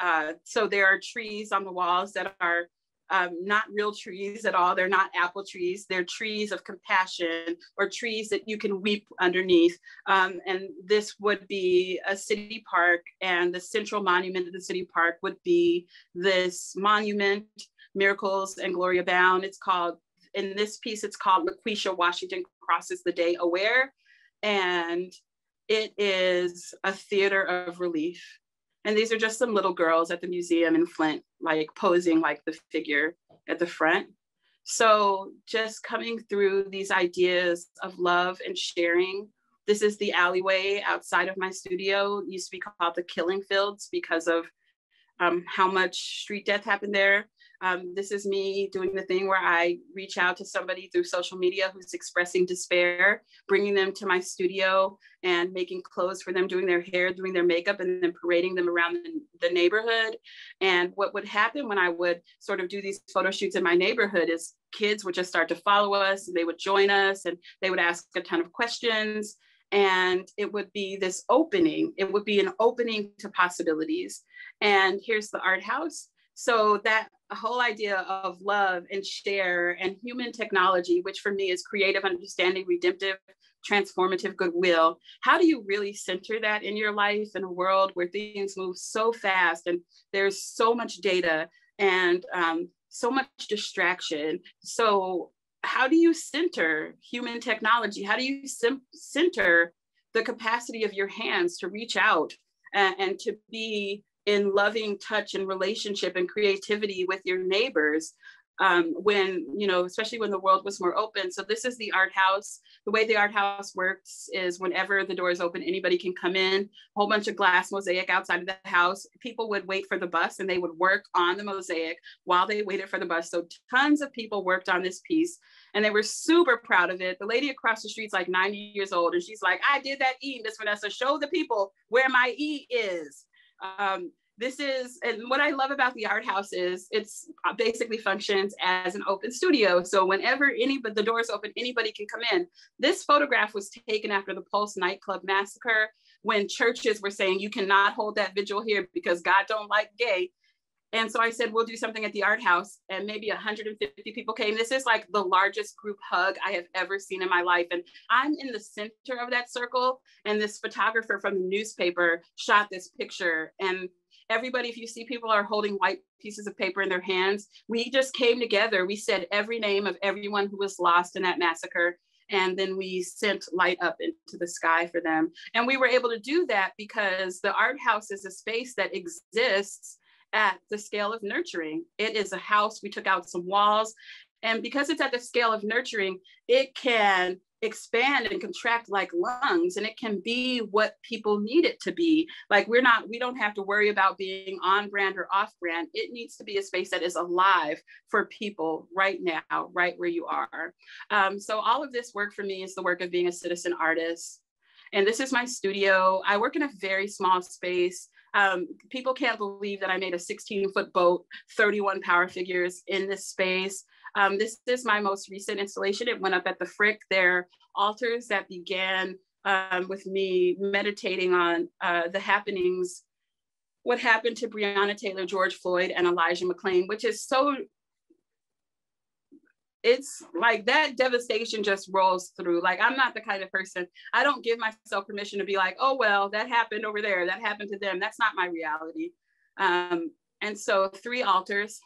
Uh, so there are trees on the walls that are um, not real trees at all. They're not apple trees. They're trees of compassion or trees that you can weep underneath. Um, and this would be a city park, and the central monument of the city park would be this monument, Miracles and Glory Abound. It's called, in this piece, it's called LaQuisha Washington Crosses the Day Aware. And it is a theater of relief. And these are just some little girls at the museum in Flint, like posing like the figure at the front. So just coming through these ideas of love and sharing. This is the alleyway outside of my studio. It used to be called the Killing Fields because of um, how much street death happened there. Um, this is me doing the thing where I reach out to somebody through social media who's expressing despair, bringing them to my studio and making clothes for them, doing their hair, doing their makeup, and then parading them around the, the neighborhood. And what would happen when I would sort of do these photo shoots in my neighborhood is kids would just start to follow us, and they would join us, and they would ask a ton of questions. And it would be this opening. It would be an opening to possibilities. And here's the art house. So that whole idea of love and share and human technology, which for me is creative understanding, redemptive, transformative goodwill. How do you really center that in your life in a world where things move so fast and there's so much data and um, so much distraction? So how do you center human technology? How do you center the capacity of your hands to reach out and, and to be in loving touch and relationship and creativity with your neighbors um, when, you know, especially when the world was more open. So this is the art house. The way the art house works is whenever the door is open, anybody can come in, a whole bunch of glass mosaic outside of the house. People would wait for the bus and they would work on the mosaic while they waited for the bus. So tons of people worked on this piece and they were super proud of it. The lady across the street's like ninety years old and she's like, I did that E, Miss Vanessa, show the people where my E is. Um, this is, and what I love about the art house is it's basically functions as an open studio. So whenever any, but the doors open, anybody can come in. This photograph was taken after the Pulse nightclub massacre when churches were saying, you cannot hold that vigil here because God don't like gay. And so I said, we'll do something at the art house, and maybe one hundred fifty people came. This is like the largest group hug I have ever seen in my life. And I'm in the center of that circle. And this photographer from the newspaper shot this picture. And everybody, if you see people are holding white pieces of paper in their hands, we just came together. We said every name of everyone who was lost in that massacre. And then we sent light up into the sky for them. And we were able to do that because the art house is a space that exists at the scale of nurturing. It is a house. We took out some walls. And because it's at the scale of nurturing, it can expand and contract like lungs, and it can be what people need it to be. Like we're not, we don't have to worry about being on brand or off brand. It needs to be a space that is alive for people right now, right where you are. Um, so all of this work for me is the work of being a citizen artist. And this is my studio. I work in a very small space. Um, people can't believe that I made a sixteen foot boat, thirty-one power figures in this space. Um, this is my most recent installation. It went up at the Frick. They're altars that began um, with me meditating on uh, the happenings, what happened to Breonna Taylor, George Floyd, and Elijah McClain, which is so, it's like that devastation just rolls through. Like, I'm not the kind of person, I don't give myself permission to be like, oh, well, that happened over there, that happened to them. That's not my reality. Um, and so three altars.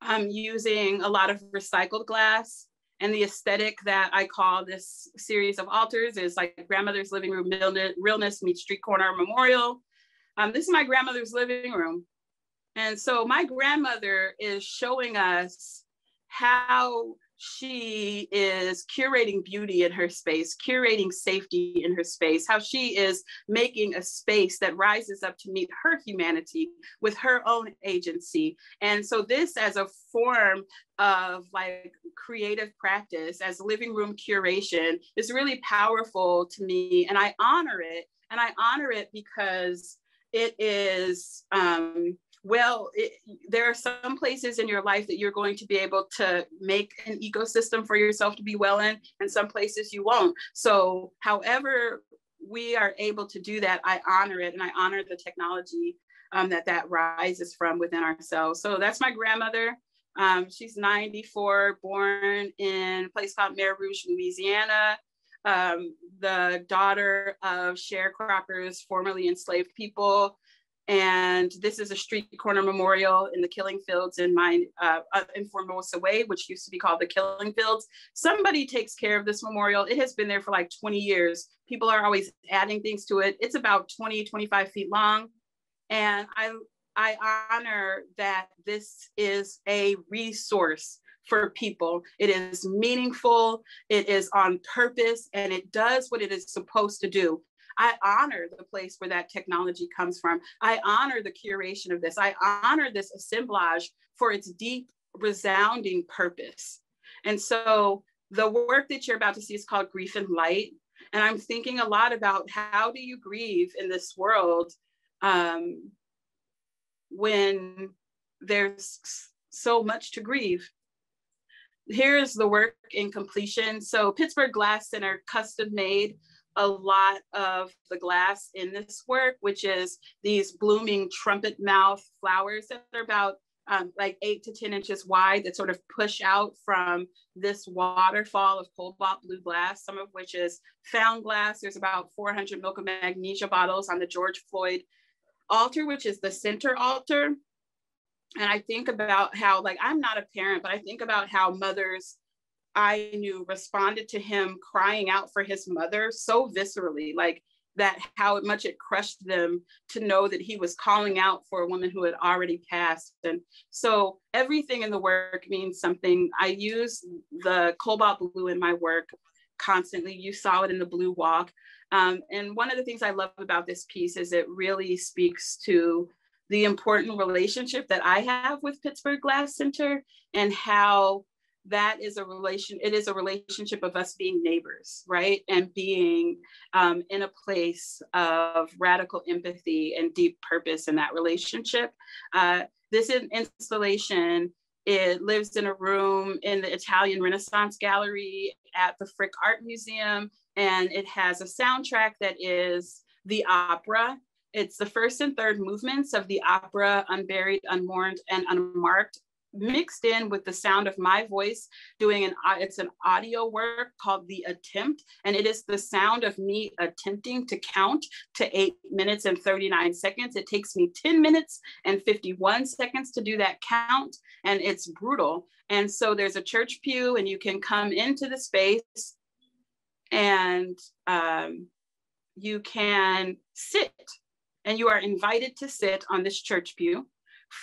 I'm using a lot of recycled glass, and the aesthetic that I call this series of altars is like grandmother's living room, realness meets street corner memorial. Um, this is my grandmother's living room. And so my grandmother is showing us how she is curating beauty in her space, curating safety in her space, how she is making a space that rises up to meet her humanity with her own agency. And so this as a form of like creative practice as living room curation is really powerful to me. And I honor it. And I honor it because it is, um, well, it, there are some places in your life that you're going to be able to make an ecosystem for yourself to be well in, and some places you won't. So however we are able to do that, I honor it, and I honor the technology um, that that rises from within ourselves. So that's my grandmother. Um, she's ninety-four, born in a place called Mare Rouge, Louisiana, um, the daughter of sharecroppers, formerly enslaved people. And this is a street corner memorial in the Killing Fields in my uh, in Formosa Way, which used to be called the Killing Fields. Somebody takes care of this memorial. It has been there for like twenty years. People are always adding things to it. It's about twenty, twenty-five feet long. And I, I honor that this is a resource for people. It is meaningful, it is on purpose, and it does what it is supposed to do. I honor the place where that technology comes from. I honor the curation of this. I honor this assemblage for its deep, resounding purpose. And so the work that you're about to see is called Grief and Light. And I'm thinking a lot about how do you grieve in this world um, when there's so much to grieve. Here's the work in completion. So Pittsburgh Glass Center custom made a lot of the glass in this work, which is these blooming trumpet mouth flowers that are about um, like eight to ten inches wide that sort of push out from this waterfall of cobalt blue glass, some of which is found glass. There's about four hundred milk and magnesia bottles on the George Floyd altar, which is the center altar. And I think about how, like, I'm not a parent, but I think about how mothers I knew responded to him crying out for his mother so viscerally, like that how much it crushed them to know that he was calling out for a woman who had already passed. And so everything in the work means something. I use the cobalt blue in my work constantly. You saw it in the blue walk. Um, and one of the things I love about this piece is it really speaks to the important relationship that I have with Pittsburgh Glass Center and how that is a relation, it is a relationship of us being neighbors, right? And being um, in a place of radical empathy and deep purpose in that relationship. Uh, this installation, it lives in a room in the Italian Renaissance Gallery at the Frick Art Museum. And it has a soundtrack that is the opera. It's the first and third movements of the opera, Unburied, Unmourned, and Unmarked, mixed in with the sound of my voice doing an, it's an audio work called The Attempt. And it is the sound of me attempting to count to eight minutes and thirty-nine seconds. It takes me ten minutes and fifty-one seconds to do that count. And it's brutal. And so there's a church pew and you can come into the space and um, you can sit, and you are invited to sit on this church pew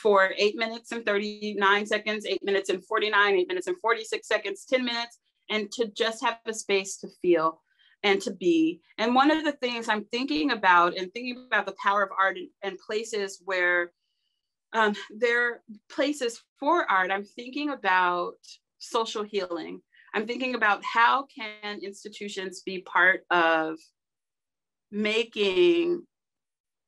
for eight minutes and thirty-nine seconds, eight minutes and forty-nine, eight minutes and forty-six seconds, ten minutes, and to just have a space to feel and to be. And one of the things I'm thinking about and thinking about the power of art and places where um, there are places for art, I'm thinking about social healing. I'm thinking about how can institutions be part of making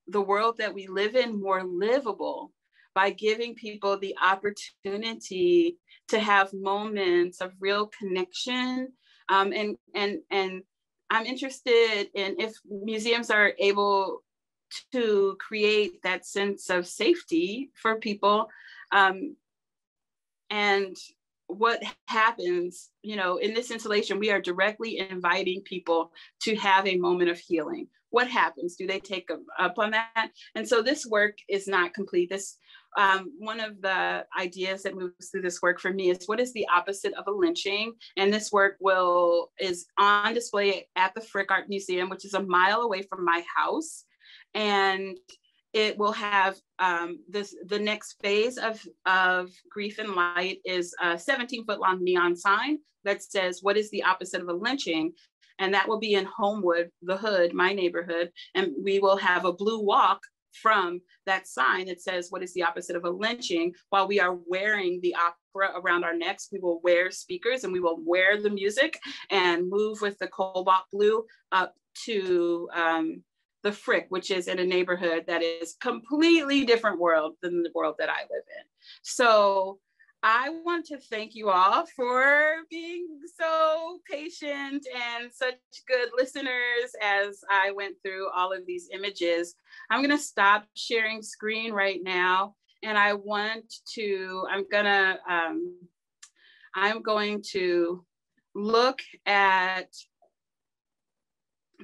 the world that we live in more livable, by giving people the opportunity to have moments of real connection. Um, and, and, and I'm interested in if museums are able to create that sense of safety for people, um, and what happens, you know, in this installation, we are directly inviting people to have a moment of healing. What happens? Do they take up on that? And so this work is not complete. This um, one of the ideas that moves through this work for me is, what is the opposite of a lynching? And this work will is on display at the Frick Art Museum, which is a mile away from my house. And it will have um, this, the next phase of, of Grief and Light is a seventeen foot long neon sign that says, what is the opposite of a lynching? And that will be in Homewood, the hood, my neighborhood. And we will have a blue walk from that sign that says, what is the opposite of a lynching? While we are wearing the opera around our necks, we will wear speakers and we will wear the music and move with the cobalt blue up to um, the Frick, which is in a neighborhood that is completely different world than the world that I live in. So I want to thank you all for being so patient and such good listeners as I went through all of these images. I'm going to stop sharing screen right now. And I want to, I'm gonna, um, I'm going to look at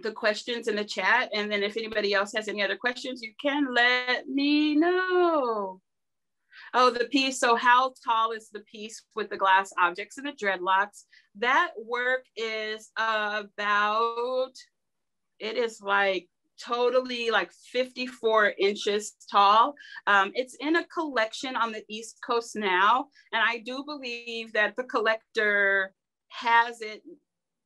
the questions in the chat. And then if anybody else has any other questions, you can let me know. Oh, the piece. So how tall is the piece with the glass objects and the dreadlocks? That work is about, it is like totally like fifty-four inches tall. Um, it's in a collection on the East Coast now. And I do believe that the collector has it,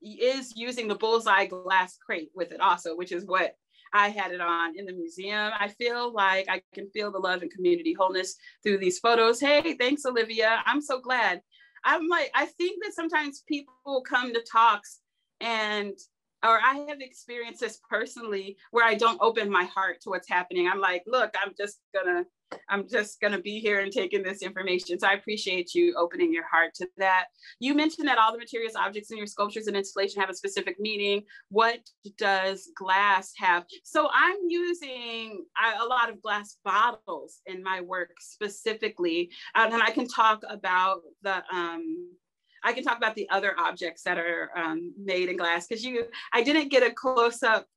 is using the bullseye glass crate with it also, which is what I had it on in the museum. I feel like I can feel the love and community wholeness through these photos. Hey, thanks, Olivia. I'm so glad. I'm like, I think that sometimes people come to talks and, or I have experienced this personally where I don't open my heart to what's happening. I'm like, look, I'm just gonna, I'm just gonna be here and taking this information. So I appreciate you opening your heart to that. You mentioned that all the materials, objects in your sculptures and installation have a specific meaning. What does glass have? So I'm using a lot of glass bottles in my work specifically. Um, and I can talk about the, um, I can talk about the other objects that are um, made in glass, because you, I didn't get a close up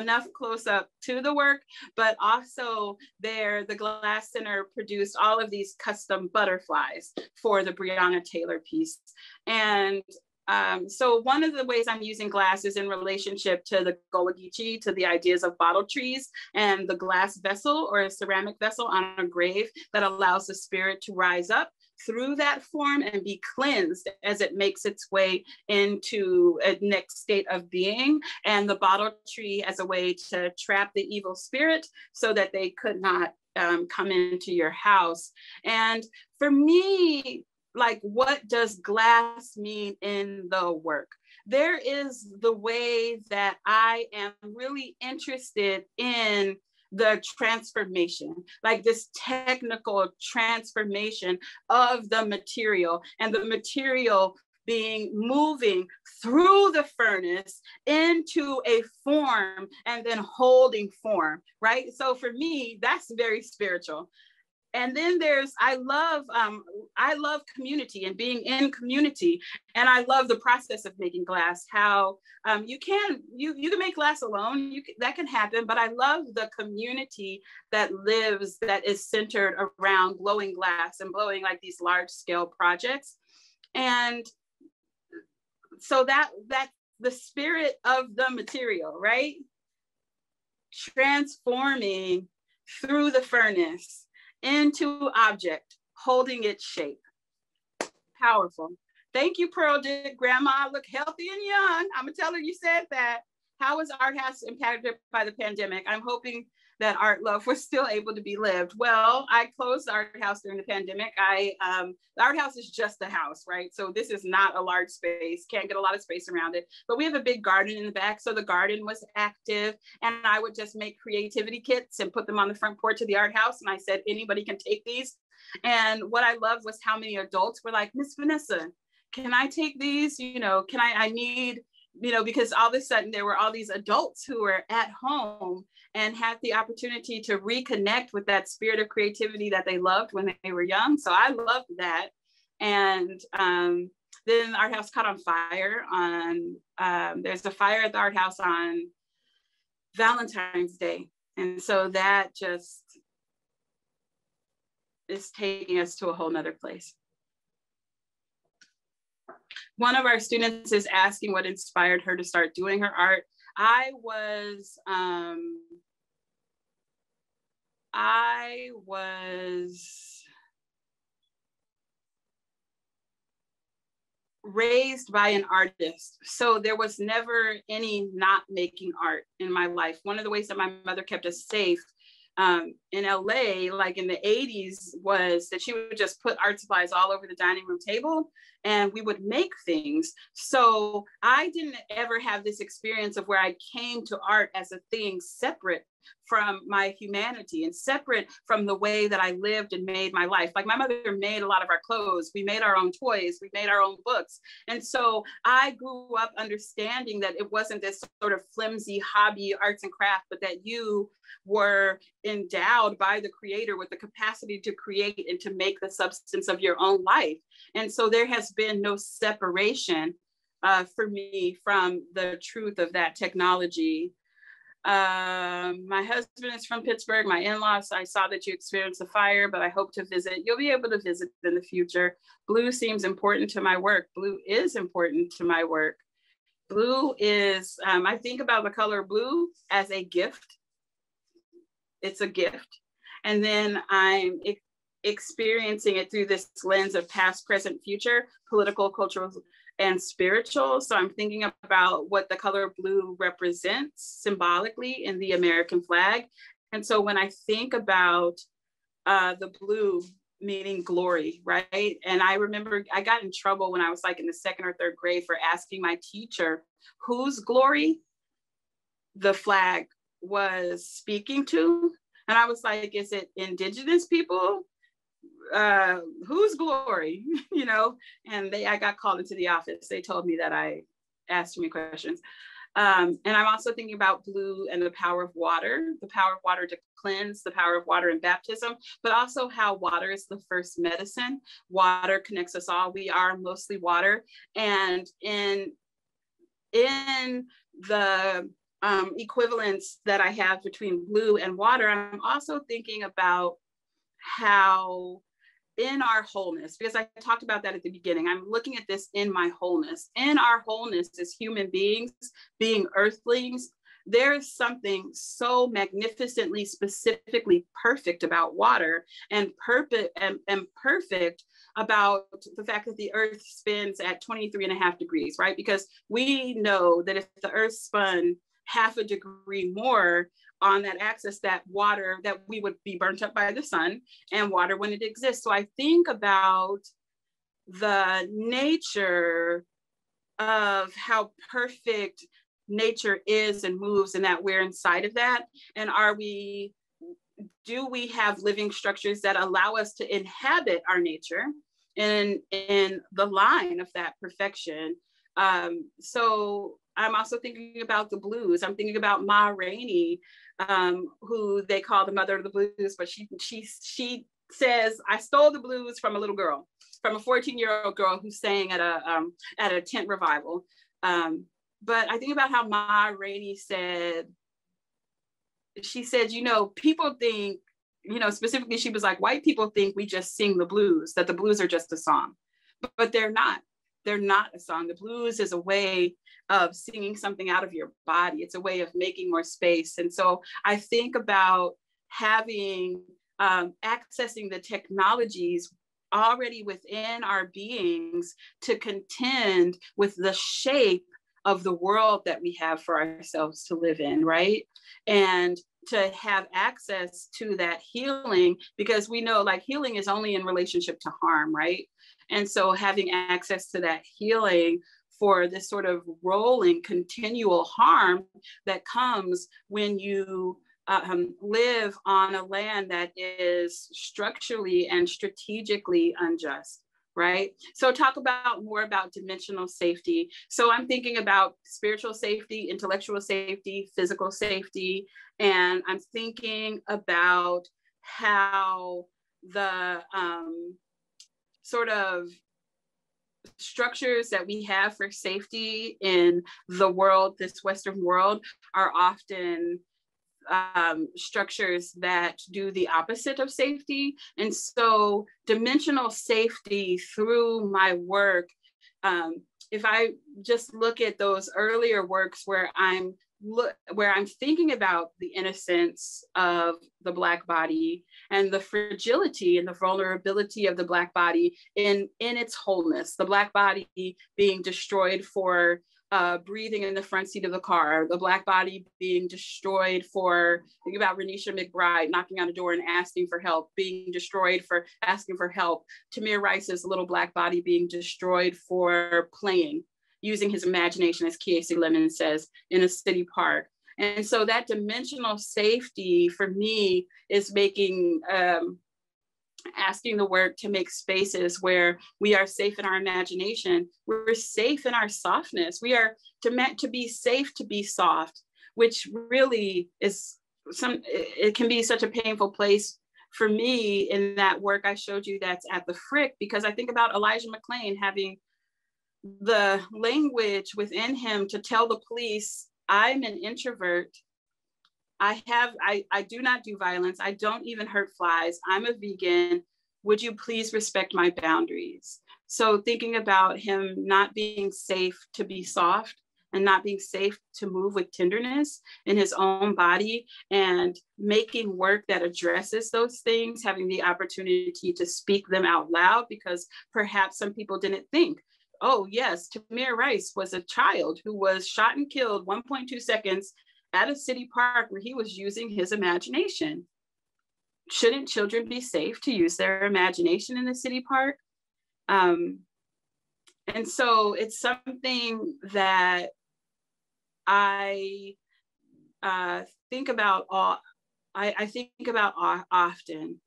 enough close up to the work, but also there, the Glass Center produced all of these custom butterflies for the Breonna Taylor piece. And um, so one of the ways I'm using glass is in relationship to the Golagichi, to the ideas of bottle trees and the glass vessel or a ceramic vessel on a grave that allows the spirit to rise up through that form and be cleansed as it makes its way into a next state of being, and the bottle tree as a way to trap the evil spirit so that they could not um, come into your house. And for me, like, what does glass mean in the work? There is the way that I am really interested in the transformation, like this technical transformation of the material, and the material being moving through the furnace into a form and then holding form, right? So for me, that's very spiritual. And then there's, I love, um, I love community and being in community. And I love the process of making glass, how um, you can, you, you can make glass alone, you can, that can happen, but I love the community that lives, that is centered around blowing glass and blowing like these large scale projects. And so that, that's the spirit of the material, right? Transforming through the furnace into object, holding its shape. Powerful. Thank you, Pearl. Did Grandma look healthy and young? I'm gonna tell her you said that. How was Art House impacted by the pandemic? I'm hoping that art love was still able to be lived. Well, I closed the Art House during the pandemic. I, um, the Art House is just a house, right? So this is not a large space, can't get a lot of space around it, but we have a big garden in the back. So the garden was active, and I would just make creativity kits and put them on the front porch of the Art House. And I said, anybody can take these. And what I loved was how many adults were like, Miss Vanessa, can I take these? You know, can I, I need, you know, because all of a sudden there were all these adults who were at home and had the opportunity to reconnect with that spirit of creativity that they loved when they were young. So I loved that. And um, then the Art House caught on fire on, um, there's a fire at the Art House on Valentine's Day. And so that just is taking us to a whole nother place. One of our students is asking what inspired her to start doing her art. I was, um, I was raised by an artist. So there was never any not making art in my life. One of the ways that my mother kept us safe um, in L A, like in the eighties, was that she would just put art supplies all over the dining room table and we would make things. So I didn't ever have this experience of where I came to art as a thing separate from my humanity and separate from the way that I lived and made my life. Like my mother made a lot of our clothes, we made our own toys, we made our own books. And so I grew up understanding that it wasn't this sort of flimsy hobby arts and craft, but that you were endowed by the creator with the capacity to create and to make the substance of your own life. And so there has been no separation uh, for me from the truth of that technology. Um, my husband is from Pittsburgh, my in-laws. I saw that you experienced the fire, but I hope to visit. You'll be able to visit in the future. Blue seems important to my work. Blue is important to my work. Blue is, um, I think about the color blue as a gift. It's a gift. And then I'm e- experiencing it through this lens of past, present, future, political, cultural, and spiritual. So I'm thinking about what the color blue represents symbolically in the American flag. And so when I think about uh, the blue meaning glory, right? And I remember I got in trouble when I was like in the second or third grade for asking my teacher whose glory the flag was speaking to. And I was like, is it indigenous people? Uh, whose glory, you know? And they, I got called into the office. They told me that I asked too many questions. Um, and I'm also thinking about blue and the power of water, the power of water to cleanse, the power of water in baptism, but also how water is the first medicine. Water connects us all. We are mostly water. And in, in the um, equivalence that I have between blue and water, I'm also thinking about how in our wholeness, because I talked about that at the beginning, I'm looking at this in my wholeness. In our wholeness as human beings, being earthlings, there is something so magnificently, specifically perfect about water and, perp- and, and perfect about the fact that the earth spins at twenty-three and a half degrees, right? Because we know that if the earth spun half a degree more on that axis, that water, that we would be burnt up by the sun, and water wouldn't exist. So I think about the nature of how perfect nature is and moves, and that we're inside of that. And are we, do we have living structures that allow us to inhabit our nature in, in the line of that perfection? Um, so I'm also thinking about the blues. I'm thinking about Ma Rainey, um, who they call the mother of the blues, but she, she, she says, I stole the blues from a little girl, from a fourteen year old girl who sang at a, um, at a tent revival. Um, but I think about how Ma Rainey said, she said, you know, people think, you know, specifically, she was like, white people think we just sing the blues, that the blues are just a song, but, but they're not. They're not a song. The blues is a way of singing something out of your body. It's a way of making more space. And so I think about having, um, accessing the technologies already within our beings to contend with the shape of the world that we have for ourselves to live in, right? And to have access to that healing, because we know like healing is only in relationship to harm, right? And so having access to that healing for this sort of rolling continual harm that comes when you um, live on a land that is structurally and strategically unjust, right? So talk about more about dimensional safety. So I'm thinking about spiritual safety, intellectual safety, physical safety, and I'm thinking about how the, um, sort of structures that we have for safety in the world, this Western world, are often um, structures that do the opposite of safety. And so dimensional safety through my work, um, if I just look at those earlier works where I'm Look, where I'm thinking about the innocence of the Black body and the fragility and the vulnerability of the Black body in, in its wholeness, the Black body being destroyed for uh, breathing in the front seat of the car, the Black body being destroyed for, think about Renisha McBride knocking on a door and asking for help, being destroyed for asking for help, Tamir Rice's little Black body being destroyed for playing, using his imagination, as Kiese Lemon says, in a city park. And so that dimensional safety for me is making, um, asking the work to make spaces where we are safe in our imagination, we're safe in our softness. We are to meant to be safe to be soft, which really is some, it can be such a painful place for me in that work I showed you that's at the Frick, because I think about Elijah McClain having the language within him to tell the police, I'm an introvert. I have, I, I do not do violence. I don't even hurt flies. I'm a vegan. Would you please respect my boundaries? So thinking about him not being safe to be soft and not being safe to move with tenderness in his own body and making work that addresses those things, having the opportunity to speak them out loud, because perhaps some people didn't think, oh yes, Tamir Rice was a child who was shot and killed one point two seconds at a city park where he was using his imagination. Shouldn't children be safe to use their imagination in the city park? Um, and so it's something that I uh, think about all, I, I think about often.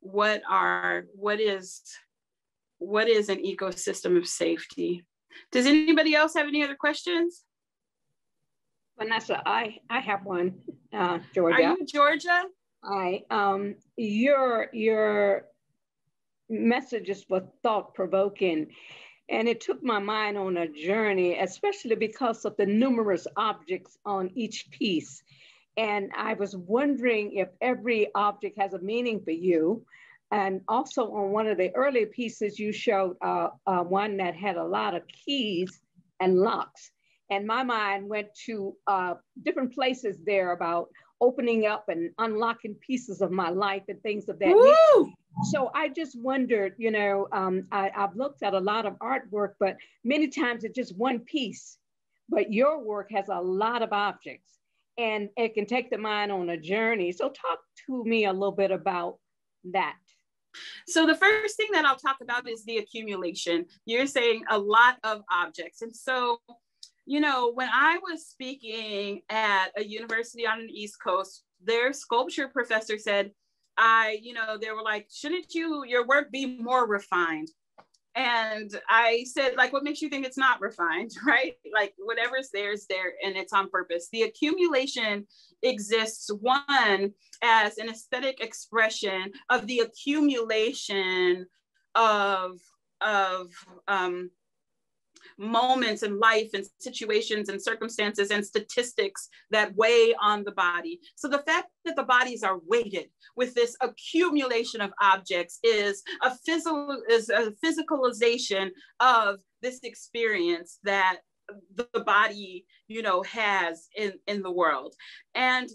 What are, what is, What is an ecosystem of safety? Does anybody else have any other questions? Vanessa, I, I have one, uh, Georgia. Are you Georgia? I, um, your, your messages were thought-provoking, and it took my mind on a journey, especially because of the numerous objects on each piece. And I was wondering if every object has a meaning for you. And also on one of the earlier pieces, you showed uh, uh, one that had a lot of keys and locks. And my mind went to uh, different places there about opening up and unlocking pieces of my life and things of that Woo! nature. So I just wondered, you know, um, I, I've looked at a lot of artwork, but many times it's just one piece. But your work has a lot of objects, and it can take the mind on a journey. So talk to me a little bit about that. So the first thing that I'll talk about is the accumulation. You're saying a lot of objects. And so, you know, when I was speaking at a university on the East Coast, their sculpture professor said, I, you know, they were like, shouldn't you, your work be more refined? And I said, like, what makes you think it's not refined, right? Like whatever's there is there and it's on purpose. The accumulation exists, one, as an aesthetic expression of the accumulation of, of um, moments in life and situations and circumstances and statistics that weigh on the body. So the fact that the bodies are weighted with this accumulation of objects is a, physio is a physicalization of this experience that the body, you know, has in, in the world. And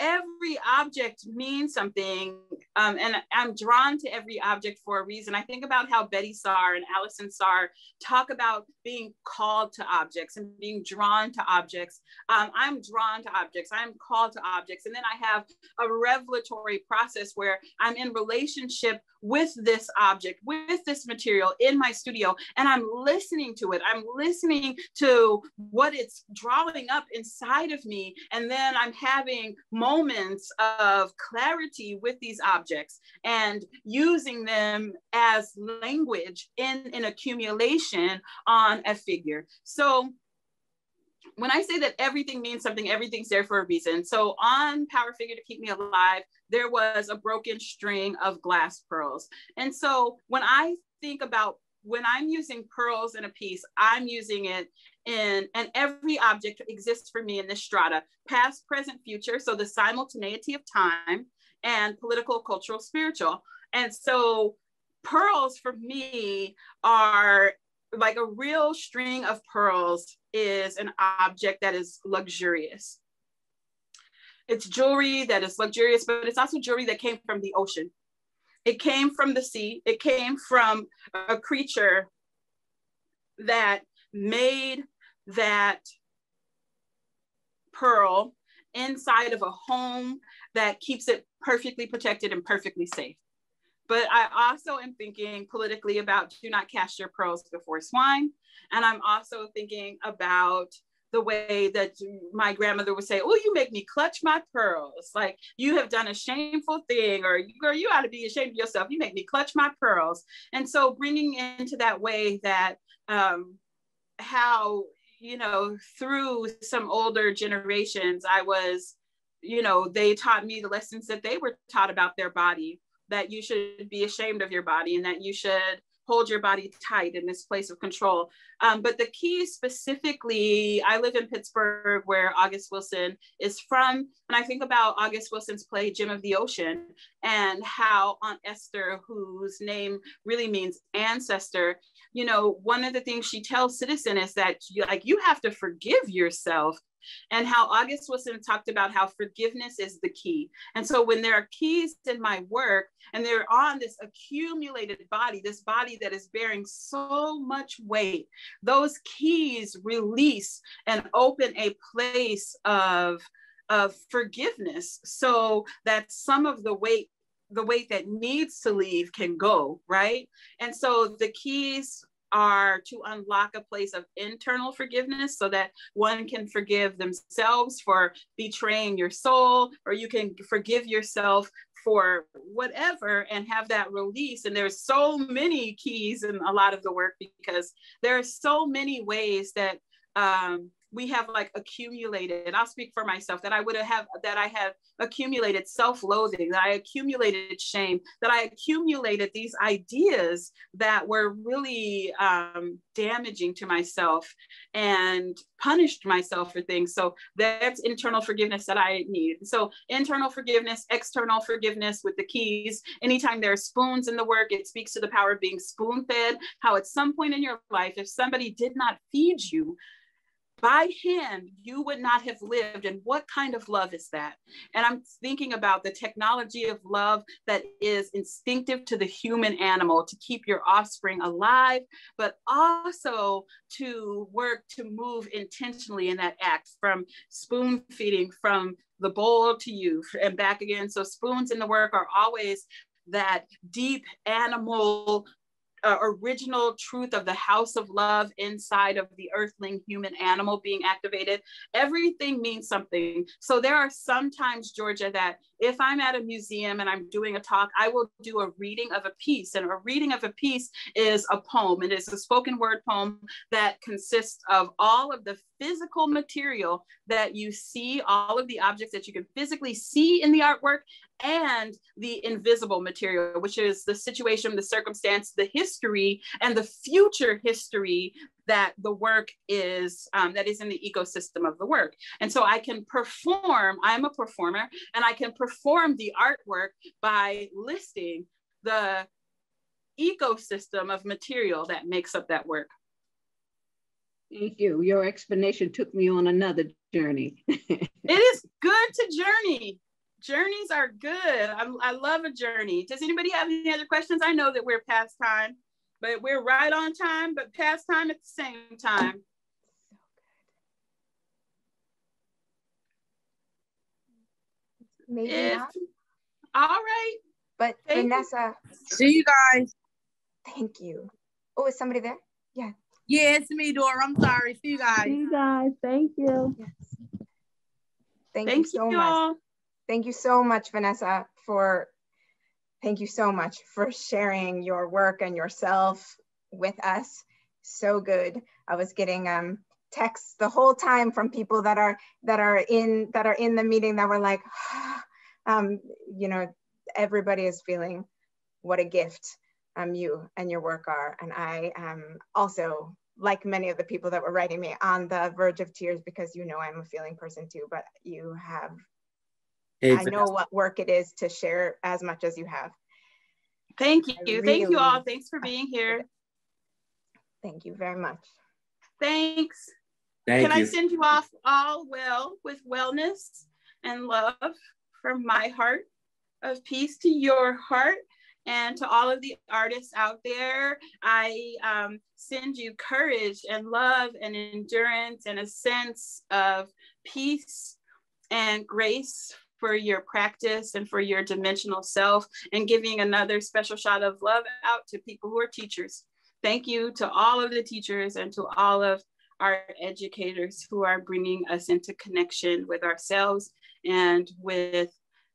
every object means something, um, and I'm drawn to every object for a reason. I think about how Betty Saar and Alison Saar talk about being called to objects and being drawn to objects. Um, I'm drawn to objects, I'm called to objects. And then I have a revelatory process where I'm in relationship with this object, with this material in my studio, and I'm listening to it. I'm listening to what it's drawing up inside of me. And then I'm having moments moments of clarity with these objects and using them as language in an accumulation on a figure. So when I say that everything means something, everything's there for a reason. So on Power Figure to Keep Me Alive, there was a broken string of glass pearls. And so when I think about when I'm using pearls in a piece, I'm using it in, and every object exists for me in this strata, past, present, future. So the simultaneity of time and political, cultural, spiritual. And so pearls for me are like a real string of pearls is an object that is luxurious. It's jewelry that is luxurious, but it's also jewelry that came from the ocean. It came from the sea. It came from a creature that made that pearl inside of a home that keeps it perfectly protected and perfectly safe. But I also am thinking politically about do not cast your pearls before swine. And I'm also thinking about the way that my grandmother would say, oh, you make me clutch my pearls. Like, you have done a shameful thing, or girl, you ought to be ashamed of yourself. You make me clutch my pearls. And so bringing into that way that um, how, you know, through some older generations, I was, you know, they taught me the lessons that they were taught about their body, that you should be ashamed of your body and that you should hold your body tight in this place of control. Um, but the key specifically, I live in Pittsburgh where August Wilson is from. And I think about August Wilson's play, Gem of the Ocean, and how Aunt Esther, whose name really means ancestor, you know, one of the things she tells Citizen is that you, like, you have to forgive yourself. And how August Wilson talked about how forgiveness is the key. And so when there are keys in my work and they're on this accumulated body, this body that is bearing so much weight, those keys release and open a place of, of forgiveness so that some of the weight, the weight that needs to leave can go, right? And so the keys are to unlock a place of internal forgiveness so that one can forgive themselves for betraying your soul, or you can forgive yourself for whatever and have that release. And there's so many keys in a lot of the work because there are so many ways that um, we have like accumulated, I'll speak for myself, that I would have, that I have accumulated self-loathing, that I accumulated shame, that I accumulated these ideas that were really um, damaging to myself and punished myself for things. So that's internal forgiveness that I need. So internal forgiveness, external forgiveness with the keys. Anytime there are spoons in the work, it speaks to the power of being spoon-fed, how at some point in your life, if somebody did not feed you, by hand, you would not have lived. And what kind of love is that? And I'm thinking about the technology of love that is instinctive to the human animal to keep your offspring alive, but also to work to move intentionally in that act from spoon feeding, from the bowl to you and back again. So spoons in the work are always that deep animal Uh, original truth of the house of love inside of the earthling human animal being activated. Everything means something. So there are sometimes, Georgia, that if I'm at a museum and I'm doing a talk, I will do a reading of a piece, and a reading of a piece is a poem. It is a spoken word poem that consists of all of the physical material that you see, all of the objects that you can physically see in the artwork, and the invisible material, which is the situation, the circumstance, the history, and the future history that the work is, um, that is in the ecosystem of the work. And so I can perform, I'm a performer, and I can perform the artwork by listing the ecosystem of material that makes up that work. Thank you. Your explanation took me on another journey. It is good to journey. Journeys are good. I, I love a journey. Does anybody have any other questions? I know that we're past time, but we're right on time, but past time at the same time. Maybe if, not. All right. But thank Vanessa. You. See you guys. Thank you. Oh, is somebody there? Yeah. Yeah, it's me, Dora. I'm sorry. See you guys. See you guys. Thank you. Yes. Thank, thank you so you much. All. Thank you so much, Vanessa, for, thank you so much for sharing your work and yourself with us. So good. I was getting um, texts the whole time from people that are, that are in, that are in the meeting that were like, oh, um, you know, everybody is feeling what a gift um, you and your work are. And I am also, like many of the people that were writing me, on the verge of tears, because you know I'm a feeling person too, but you have, exactly. I know what work it is to share as much as you have. Thank you, really thank you all. Thanks for being here. Thank you very much. Thanks. Thank Can you. I send you off all well with wellness and love from my heart of peace to your heart, and to all of the artists out there. I um, send you courage and love and endurance and a sense of peace and grace for your practice and for your dimensional self, and giving another special shot of love out to people who are teachers. Thank you to all of the teachers and to all of our educators who are bringing us into connection with ourselves and with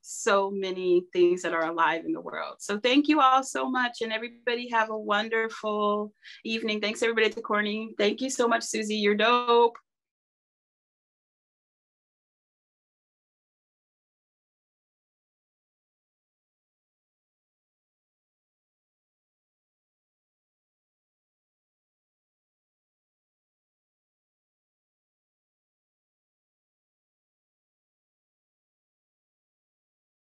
so many things that are alive in the world. So thank you all so much, and everybody have a wonderful evening. Thanks everybody at the Corning. Thank you so much, Susie, you're dope.